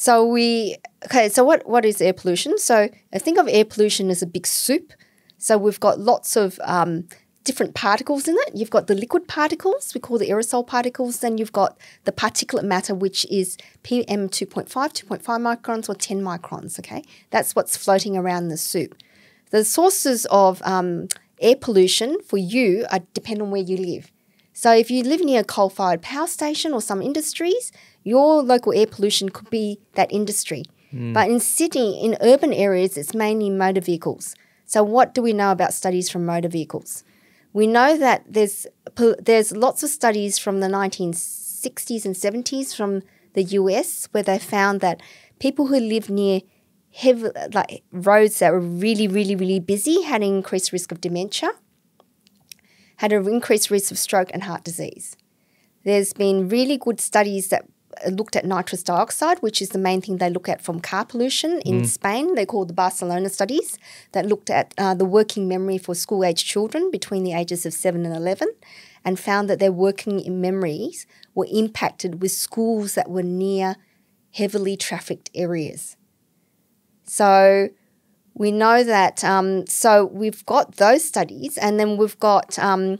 So we, okay, so what, what is air pollution? So I think of air pollution as a big soup. So we've got lots of um, different particles in it. You've got the liquid particles, we call the aerosol particles. Then you've got the particulate matter, which is P M two point five, two point five microns or ten microns, okay? That's what's floating around the soup. The sources of um, air pollution for you are, depend on where you live. So if you live near a coal-fired power station or some industries, your local air pollution could be that industry. Mm. But in Sydney, in urban areas, it's mainly motor vehicles. So what do we know about studies from motor vehicles? We know that there's, there's lots of studies from the nineteen sixties and seventies from the U S where they found that people who live near heavy, like roads that were really, really, really busy had an increased risk of dementia, had an increased risk of stroke and heart disease. There's been really good studies that looked at nitrous dioxide, which is the main thing they look at from car pollution in mm. Spain. They call the Barcelona studies that looked at uh, the working memory for school-aged children between the ages of seven and eleven and found that their working memories were impacted with schools that were near heavily trafficked areas. So we know that, um, so we've got those studies, and then we've got um,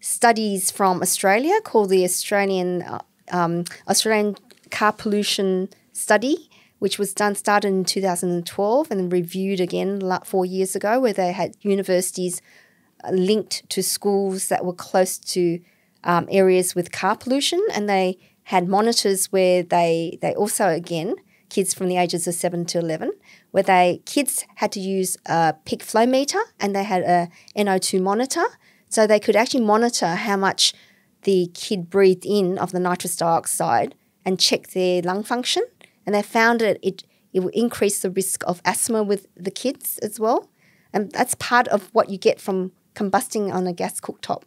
studies from Australia called the Australian uh, um, Australian Car Pollution Study, which was done started in two thousand twelve and then reviewed again like four years ago, where they had universities linked to schools that were close to um, areas with car pollution, and they had monitors where they they also again. kids from the ages of seven to eleven, where they kids had to use a peak flow meter and they had a N O two monitor, so they could actually monitor how much the kid breathed in of the nitrous dioxide and check their lung function. And they found that it, it would increase the risk of asthma with the kids as well. And that's part of what you get from combusting on a gas cooktop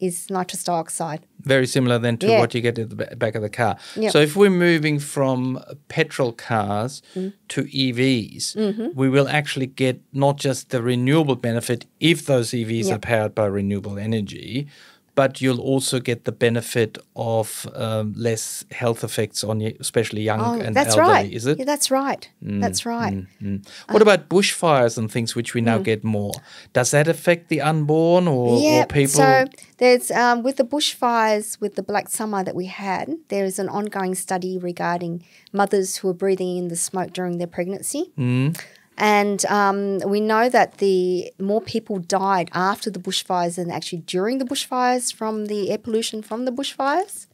is nitrous dioxide. Very similar then to yeah. what you get at the back of the car. Yep. So if we're moving from petrol cars mm. to E Vs, mm-hmm. we will actually get not just the renewable benefit if those E Vs yep. are powered by renewable energy, but you'll also get the benefit of um, less health effects on you, especially young oh, and that's elderly, right. is it? Yeah, that's right. Mm, that's right. Mm, mm. What um, about bushfires and things which we now mm. get more? Does that affect the unborn or, yeah, or people? So there's, um, with the bushfires, with the Black Summer that we had, there is an ongoing study regarding mothers who are breathing in the smoke during their pregnancy. Mm. And um, we know that the more people died after the bushfires than actually during the bushfires from the air pollution from the bushfires.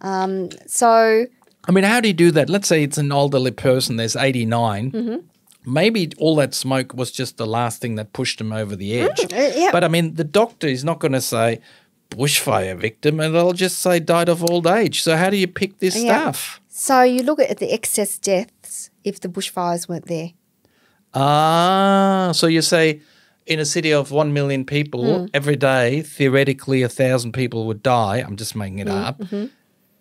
Um, so, I mean, how do you do that? Let's say it's an elderly person, there's eighty-nine. Mm-hmm. Maybe all that smoke was just the last thing that pushed them over the edge. Mm, uh, yeah. But, I mean, the doctor is not going to say bushfire victim, and they'll just say died of old age. So how do you pick this yeah. stuff? So you look at the excess deaths if the bushfires weren't there. Ah, so you say in a city of one million people, mm. every day, theoretically, a thousand people would die. I'm just making it mm. up. Mm-hmm.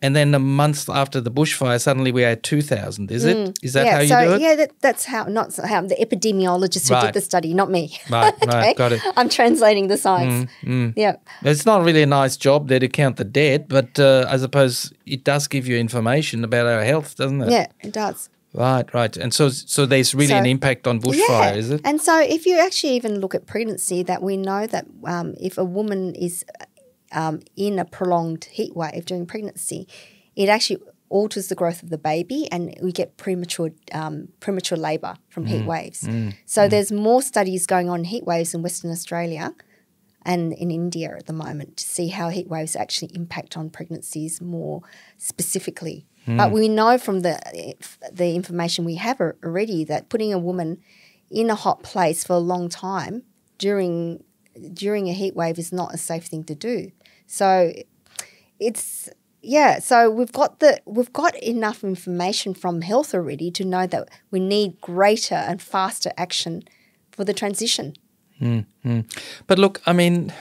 And then a month after the bushfire, suddenly we had two thousand, is mm. it? Is that yeah, how you so, do it? Yeah, that, that's how, not how the epidemiologist right. who did the study, not me. Right, okay? right, got it. I'm translating the science. Mm, mm. Yeah. It's not really a nice job there to count the dead, but uh, I suppose it does give you information about our health, doesn't it? Yeah, it does. Right, right. And so so there's really so, an impact on bushfire, yeah. is it? And so if you actually even look at pregnancy, that we know that um, if a woman is um, in a prolonged heat wave during pregnancy, it actually alters the growth of the baby and we get premature um, premature labour from mm. heat waves. Mm. So mm. there's more studies going on heat waves in Western Australia and in India at the moment to see how heat waves actually impact on pregnancies more specifically. But we know from the the information we have already that putting a woman in a hot place for a long time during during a heat wave is not a safe thing to do. So it's yeah. So we've got the we've got enough information from health already to know that we need greater and faster action for the transition. Mm-hmm. But look, I mean,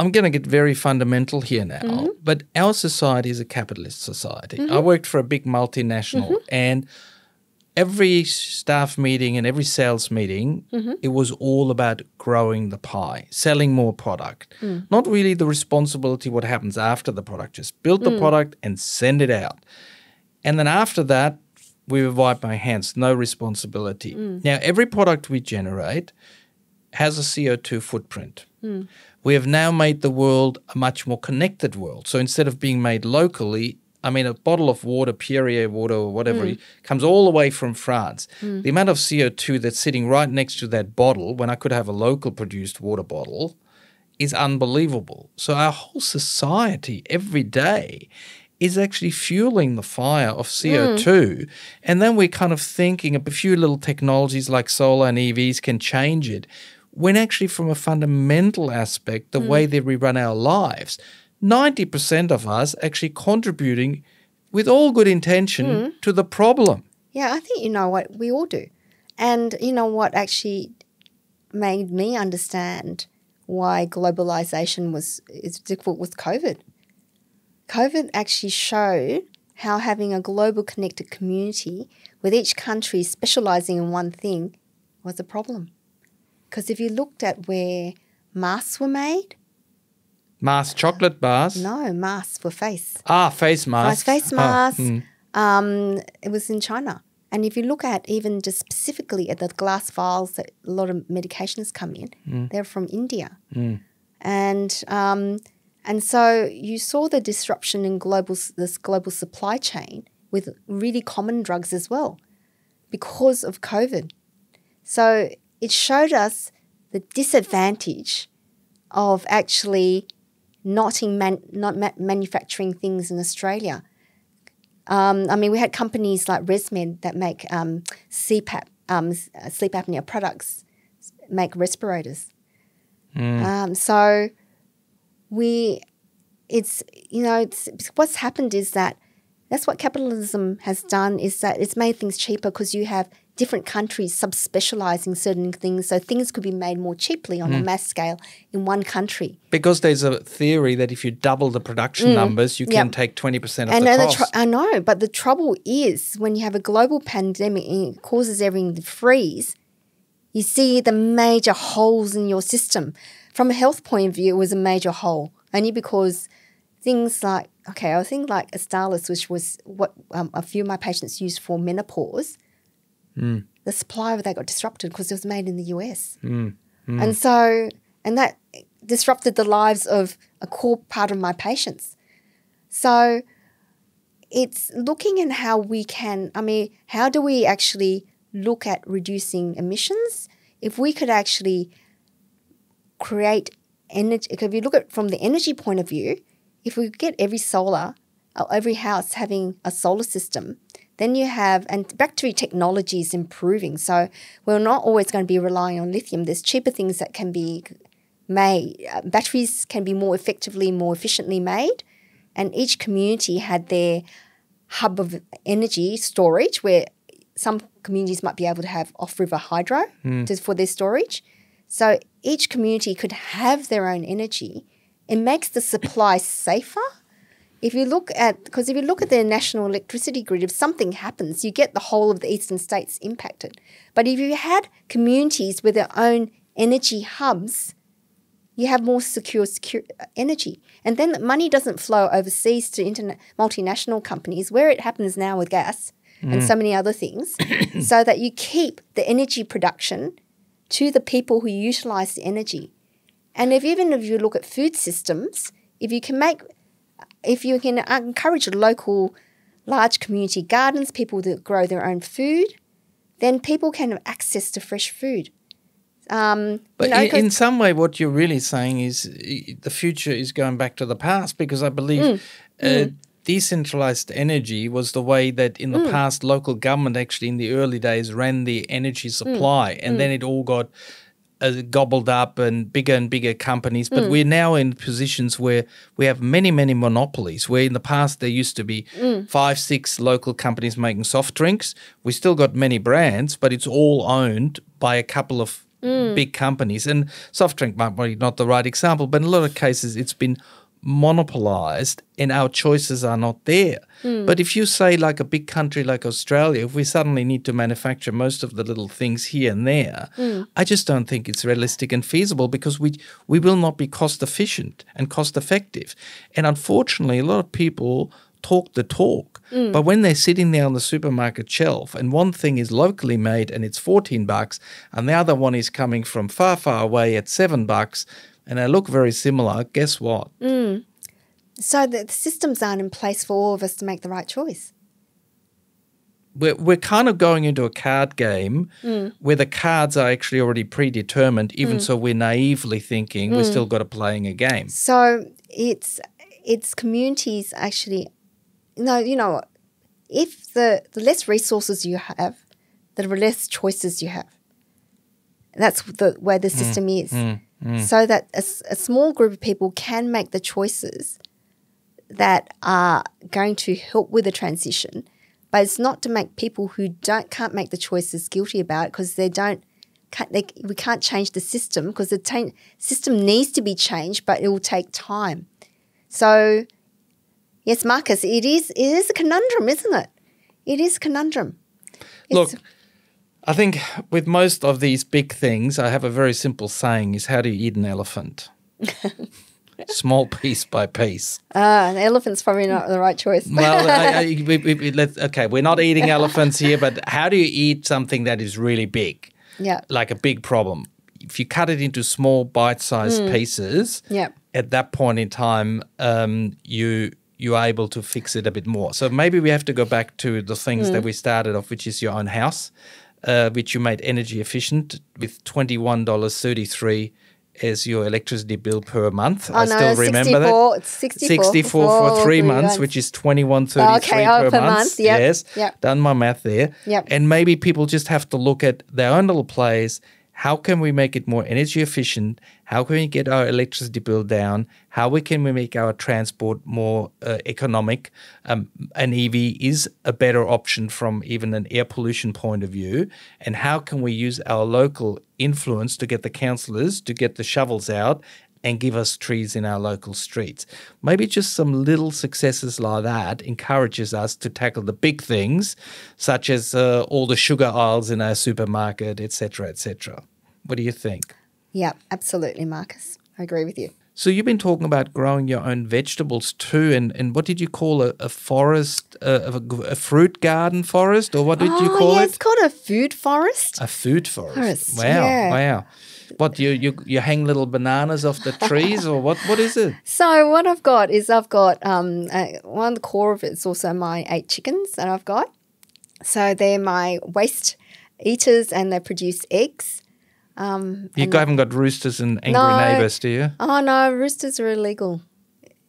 I'm going to get very fundamental here now, mm-hmm. but our society is a capitalist society. Mm-hmm. I worked for a big multinational mm-hmm. and every staff meeting and every sales meeting, mm-hmm. it was all about growing the pie, selling more product, mm. not really the responsibility what happens after the product, just build the mm. product and send it out. And then after that, we wipe our hands, no responsibility. Mm. Now, every product we generate has a C O two footprint. Mm. We have now made the world a much more connected world. So instead of being made locally, I mean, a bottle of water, Perrier water or whatever, mm. comes all the way from France. Mm. The amount of C O two that's sitting right next to that bottle when I could have a local produced water bottle is unbelievable. So our whole society every day is actually fueling the fire of C O two. Mm. And then we're kind of thinking a few little technologies like solar and E Vs can change it, when actually from a fundamental aspect, the mm. way that we run our lives, ninety percent of us actually contributing with all good intention mm. to the problem. Yeah, I think you know what we all do. And you know what actually made me understand why globalization was is difficult with COVID. COVID actually showed how having a global connected community with each country specializing in one thing was a problem. Because if you looked at where masks were made. Mask chocolate bars? No, masks for face. Ah, face masks. Face, face masks. Oh, hmm. um, it was in China. And if you look at even just specifically at the glass vials that a lot of medications come in, mm. they're from India. Mm. And um, and so you saw the disruption in global this global supply chain with really common drugs as well because of COVID. So it showed us the disadvantage of actually not, in man, not ma manufacturing things in Australia. Um, I mean, we had companies like ResMed that make um, C PAP, um, sleep apnea products, make respirators. Mm. Um, so we, it's, you know, it's, what's happened is that that's what capitalism has done, is that it's made things cheaper because you have different countries subspecializing certain things, so things could be made more cheaply on mm. a mass scale in one country. Because there's a theory that if you double the production mm. numbers, you yep. can take twenty percent of and the cost. The I know, but the trouble is when you have a global pandemic and it causes everything to freeze, you see the major holes in your system. from a health point of view, it was a major hole, only because things like, okay, I think like Astalis, which was what um, a few of my patients used for menopause, mm. the supply of that got disrupted because it was made in the U S. Mm. Mm. And so, and that disrupted the lives of a core part of my patients. So it's looking at how we can, I mean, how do we actually look at reducing emissions? If we could actually create energy, if you look at from the energy point of view, if we get every solar, or every house having a solar system, then you have, and battery technology is improving. So we're not always going to be relying on lithium. There's cheaper things that can be made. Batteries can be more effectively, more efficiently made. And each community had their hub of energy storage, where some communities might be able to have off-river hydro mm. to, for their storage. So each community could have their own energy. It makes the supply safer. If you look at, because if you look at the national electricity grid, if something happens, you get the whole of the eastern states impacted. But if you had communities with their own energy hubs, you have more secure, secure energy. And then the money doesn't flow overseas to interna- multinational companies, where it happens now with gas mm. and so many other things, so that you keep the energy production to the people who utilise the energy. And if even if you look at food systems, if you can make, if you can encourage local large community gardens, people that grow their own food, then people can have access to fresh food. Um, but you know, in, in some way, what you're really saying is the future is going back to the past, because I believe mm, uh, mm. decentralised energy was the way that in the mm. past local government actually in the early days ran the energy supply mm, and mm. then it all got Uh, gobbled up and bigger and bigger companies, but mm. we're now in positions where we have many, many monopolies, where in the past there used to be mm. five, six local companies making soft drinks. We still got many brands, but it's all owned by a couple of mm. big companies. And soft drink might be not the right example, but in a lot of cases it's been monopolised and our choices are not there. Mm. But if you say like a big country like Australia, if we suddenly need to manufacture most of the little things here and there, mm. I just don't think it's realistic and feasible, because we we will not be cost efficient and cost effective. And unfortunately, a lot of people talk the talk, mm. but when they're sitting there on the supermarket shelf and one thing is locally made and it's fourteen bucks and the other one is coming from far, far away at seven bucks, and they look very similar, guess what? Mm. So the systems aren't in place for all of us to make the right choice. We're, we're kind of going into a card game mm. where the cards are actually already predetermined, even mm. so we're naively thinking mm. we've still got to playing a game. So it's it's communities actually, no, you know, if the, the less resources you have, the less choices you have. That's the where the system mm. is. Mm. Mm. So that a, a small group of people can make the choices that are going to help with the transition, but it's not to make people who don't can't make the choices guilty about it, because they don't. Can't, they, we can't change the system, because the system needs to be changed, but it will take time. So, yes, Marcus, it is it is a conundrum, isn't it? It is a conundrum. It's, Look. I think with most of these big things, I have a very simple saying, is how do you eat an elephant? Small piece by piece. Ah, an elephant's probably not the right choice. Well, I, I, we, we, we, let's, okay, we're not eating elephants here, but how do you eat something that is really big? Yeah. Like a big problem. If you cut it into small bite-sized mm. pieces, yeah. at that point in time, um, you – you're able to fix it a bit more. So maybe we have to go back to the things mm. that we started off, which is your own house, uh, which you made energy efficient with twenty-one dollars thirty-three as your electricity bill per month. Oh, I no, still remember that. It's sixty-four. sixty-four for, for three months, months, which is twenty-one thirty-three okay, per, oh, per month. month. Yep. Yes, yep. Done my math there. Yep. And maybe people just have to look at their own little place. How can we make it more energy efficient? How can we get our electricity bill down? How we can we make our transport more uh, economic? Um, an E V is a better option from even an air pollution point of view. And how can we use our local influence to get the councillors to get the shovels out and give us trees in our local streets? Maybe just some little successes like that encourages us to tackle the big things, such as uh, all the sugar aisles in our supermarket, et cetera, et cetera. What do you think? Yeah, absolutely, Marcus. I agree with you. So you've been talking about growing your own vegetables too, and, and what did you call a, a forest, a, a fruit garden forest, or what did oh, you call yeah, it? It's called a food forest. A food forest. forest wow, yeah. wow. What, you, you you hang little bananas off the trees or what? What is it? So what I've got is I've got um uh, one of the core of it is also my eight chickens that I've got. So they're my waste eaters and they produce eggs. Um, you haven't got roosters and angry no, neighbours, do you? Oh, no, roosters are illegal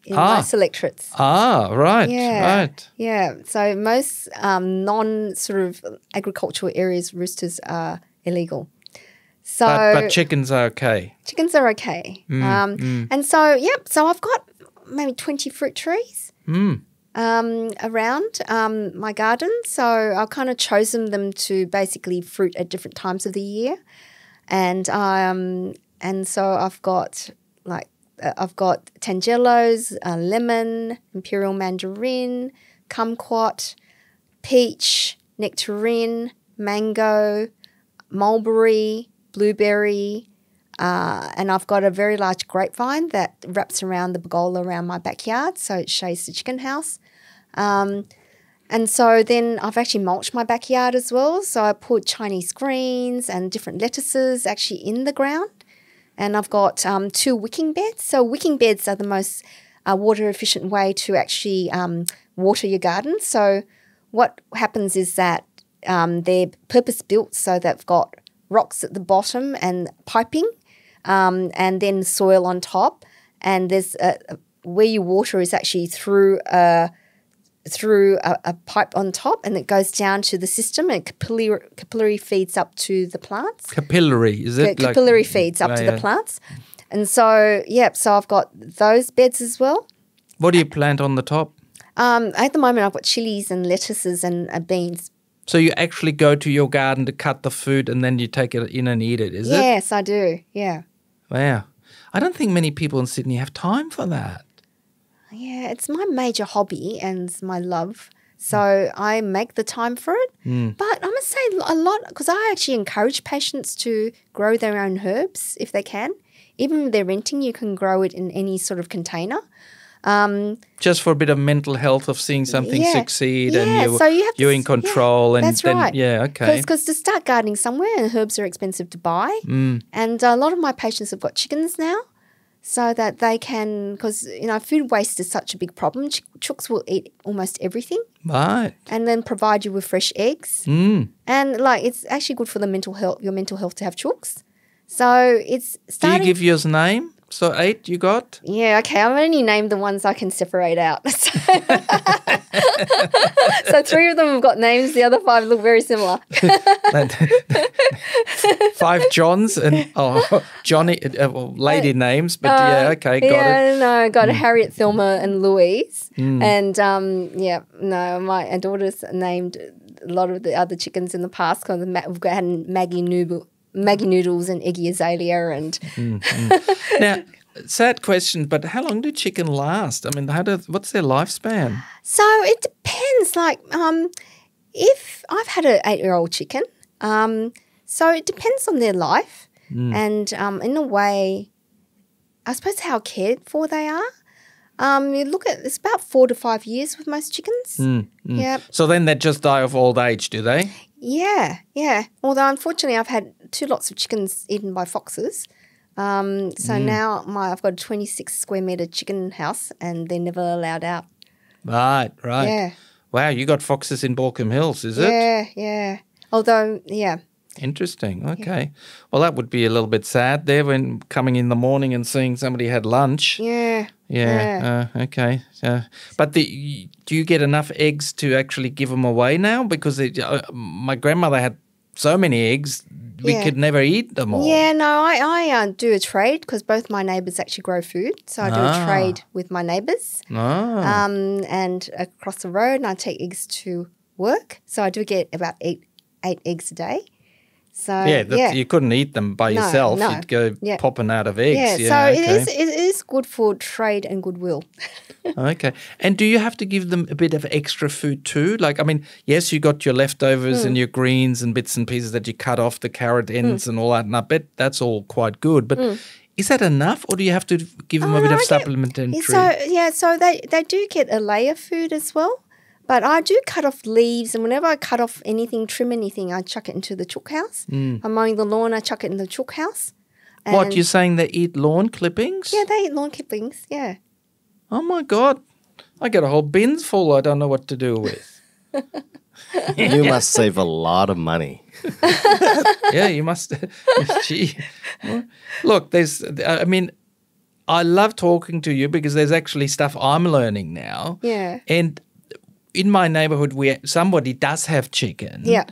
in ah. most electorates. Ah, right, yeah. right. Yeah, so most um, non-sort of agricultural areas, roosters are illegal. So, but, but chickens are okay. Chickens are okay. Mm, um, mm. And so, yep, so I've got maybe twenty fruit trees mm. um, around um, my garden. So I've kind of chosen them to basically fruit at different times of the year. And um and so I've got like uh, I've got tangelos, uh, lemon, imperial mandarin, kumquat, peach, nectarine, mango, mulberry, blueberry, uh, and I've got a very large grapevine that wraps around the pergola around my backyard, so it shades the chicken house. Um, And so then I've actually mulched my backyard as well. So I put Chinese greens and different lettuces actually in the ground. And I've got um, two wicking beds. So wicking beds are the most uh, water efficient way to actually um, water your garden. So what happens is that um, they're purpose built. So they've got rocks at the bottom and piping um, and then soil on top. And there's a, a, where you water is actually through a through a, a pipe on top, and it goes down to the system, and capillary, capillary feeds up to the plants. Capillary, is it? C capillary like, feeds up uh, to yeah. the plants. And so, yeah, so I've got those beds as well. What do you plant on the top? Um, at the moment, I've got chilies and lettuces and uh, beans. So you actually go to your garden to cut the food and then you take it in and eat it, is yes, it? Yes, I do, yeah. Wow. I don't think many people in Sydney have time for that. Yeah, it's my major hobby and my love. So I make the time for it. Mm. But I must say a lot, because I actually encourage patients to grow their own herbs if they can. Even if they're renting, you can grow it in any sort of container. Um, Just for a bit of mental health of seeing something yeah, succeed yeah, and you, so you have you're to, in control. Yeah, and that's then, right. Yeah, okay. Because to start gardening somewhere, and herbs are expensive to buy. Mm. And a lot of my patients have got chickens now. So that they can, because, you know, food waste is such a big problem. Ch chooks will eat almost everything. Right. And then provide you with fresh eggs. Mm. And, like, it's actually good for the mental health, your mental health to have chooks. So it's starting. Do you give yours a name? So eight you got? Yeah, okay. I've only named the ones I can separate out. So, so three of them have got names. The other five look very similar. Five Johns and oh, Johnny, uh, well, lady uh, names, but uh, yeah, okay, got yeah, it. No, got mm. Harriet, Thelma and Louise. Mm. And um, yeah, no, my daughter's named a lot of the other chickens in the past because we've got Maggie Noodle. Maggie Noodles and Eggy Azalea and mm, mm. Now, sad question, but how long do chicken last? I mean, how do, what's their lifespan? So it depends. Like um, if I've had an eight-year-old chicken, um, so it depends on their life mm. and um, in a way, I suppose how cared for they are. Um, you look at, it's about four to five years with most chickens. Mm, mm. Yep. So then they just die of old age, do they? Yeah, yeah. Although unfortunately I've had two lots of chickens eaten by foxes. Um, so mm. now my I've got a twenty-six square metre chicken house and they're never allowed out. Right, right. Yeah. Wow, you got foxes in Baulkham Hills, is it? Yeah, yeah. Although, yeah. Interesting. Okay. Yeah. Well, that would be a little bit sad there when coming in the morning and seeing somebody had lunch. Yeah. Yeah. yeah. Uh, okay. Uh, but the, do you get enough eggs to actually give them away now? Because it, uh, my grandmother had so many eggs, we yeah. could never eat them all. Yeah. No, I, I uh, do a trade because both my neighbours actually grow food. So I do ah. a trade with my neighbours. Ah. Um, and across the road, and I take eggs to work. So I do get about eight, eight eggs a day. So, yeah, that, yeah, you couldn't eat them by no, yourself. No. You'd go yeah. popping out of eggs. Yeah, yeah so okay. it, is, it is good for trade and goodwill. Okay. And do you have to give them a bit of extra food too? Like, I mean, yes, you got your leftovers mm. and your greens and bits and pieces that you cut off, the carrot ends mm. and all that, and I bet that's all quite good. But mm. Is that enough, or do you have to give them oh, a bit no, of supplementary? So yeah, so they, they do get a layer food as well, but I do cut off leaves, and whenever I cut off anything, trim anything, I chuck it into the chook house. Mm. I'm mowing the lawn, I chuck it in the chook house. What, you're saying they eat lawn clippings? Yeah, they eat lawn clippings, yeah. Oh, my God. I got a whole bin full I don't know what to do with. You must save a lot of money. Yeah, you must. Gee. Look, there's, I mean, I love talking to you because there's actually stuff I'm learning now. Yeah. And in my neighbourhood, where somebody does have chicken. Yeah.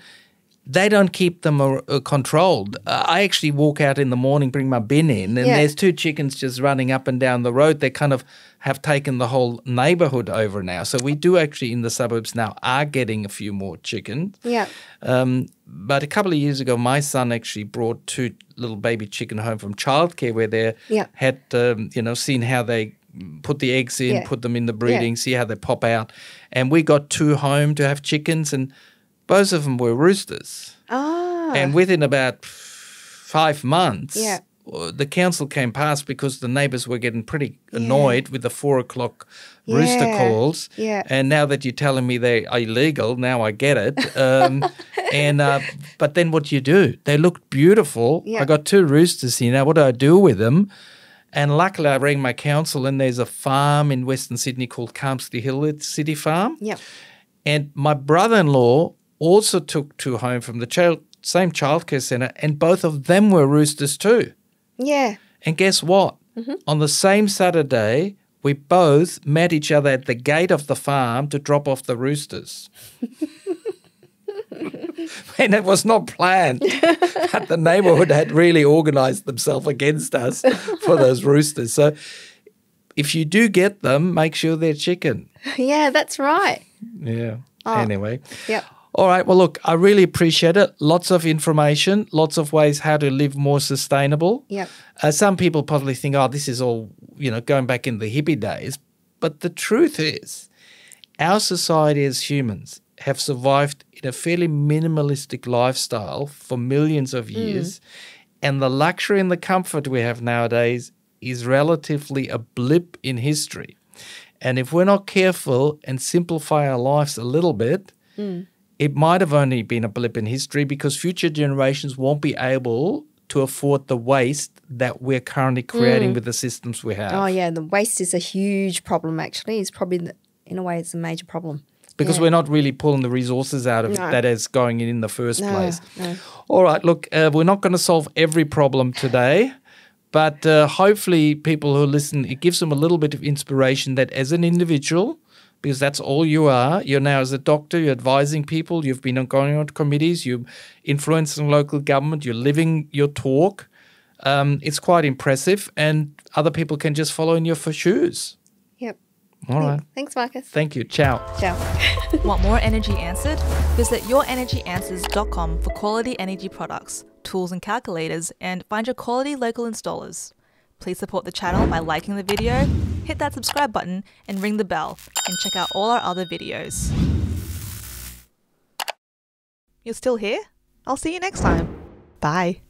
They don't keep them or, or controlled. Uh, I actually walk out in the morning, bring my bin in, and yeah. there's two chickens just running up and down the road. They kind of have taken the whole neighbourhood over now. So we do actually in the suburbs now are getting a few more chickens. Yeah. Um, but a couple of years ago, my son actually brought two little baby chicken home from childcare where they yeah. had, um, you know, seen how they put the eggs in, yeah. put them in the breeding, yeah. see how they pop out. And we got two home to have chickens, and both of them were roosters. Ah. And within about five months, yeah. the council came past because the neighbours were getting pretty annoyed yeah. with the four o'clock yeah. rooster calls. Yeah. And now that you're telling me they are illegal, now I get it. Um, and uh, but then what do you do? They looked beautiful. Yeah. I got two roosters here. Now what do I do with them? And luckily I rang my council, and there's a farm in Western Sydney called Campsley Hill City Farm. Yeah. And my brother-in-law also took two home from the child, same childcare centre, and both of them were roosters too. Yeah. And guess what? Mm-hmm. On the same Saturday, we both met each other at the gate of the farm to drop off the roosters. And it was not planned, but the neighbourhood had really organised themselves against us for those roosters. So if you do get them, make sure they're chicken. Yeah, that's right. Yeah. Oh. Anyway. Yep. All right. Well, look, I really appreciate it. Lots of information, lots of ways how to live more sustainable. Yeah. Uh, some people probably think, oh, this is all, you know, going back in the hippie days. But the truth is our society as humans have survived in a fairly minimalistic lifestyle for millions of years. Mm. And the luxury and the comfort we have nowadays is relatively a blip in history. And if we're not careful and simplify our lives a little bit, mm. it might have only been a blip in history because future generations won't be able to afford the waste that we're currently creating mm. with the systems we have. Oh, yeah, the waste is a huge problem actually. It's probably, the, in a way, it's a major problem. Because yeah. we're not really pulling the resources out of no. it that is going in in the first no, place. No. All right, look, uh, we're not going to solve every problem today. But uh, hopefully people who listen, it gives them a little bit of inspiration that as an individual, because that's all you are. You're now as a doctor, you're advising people, you've been going on committees, you're influencing local government, you're living your talk. Um, it's quite impressive, and other people can just follow in your shoes. Yep. All right. Thanks, Marcus. Thank you. Ciao. Ciao. Want more energy answered? Visit your energy answers dot com for quality energy products, tools and calculators, and find your quality local installers. Please support the channel by liking the video, hit that subscribe button and ring the bell, and check out all our other videos. You're still here? I'll see you next time. Bye.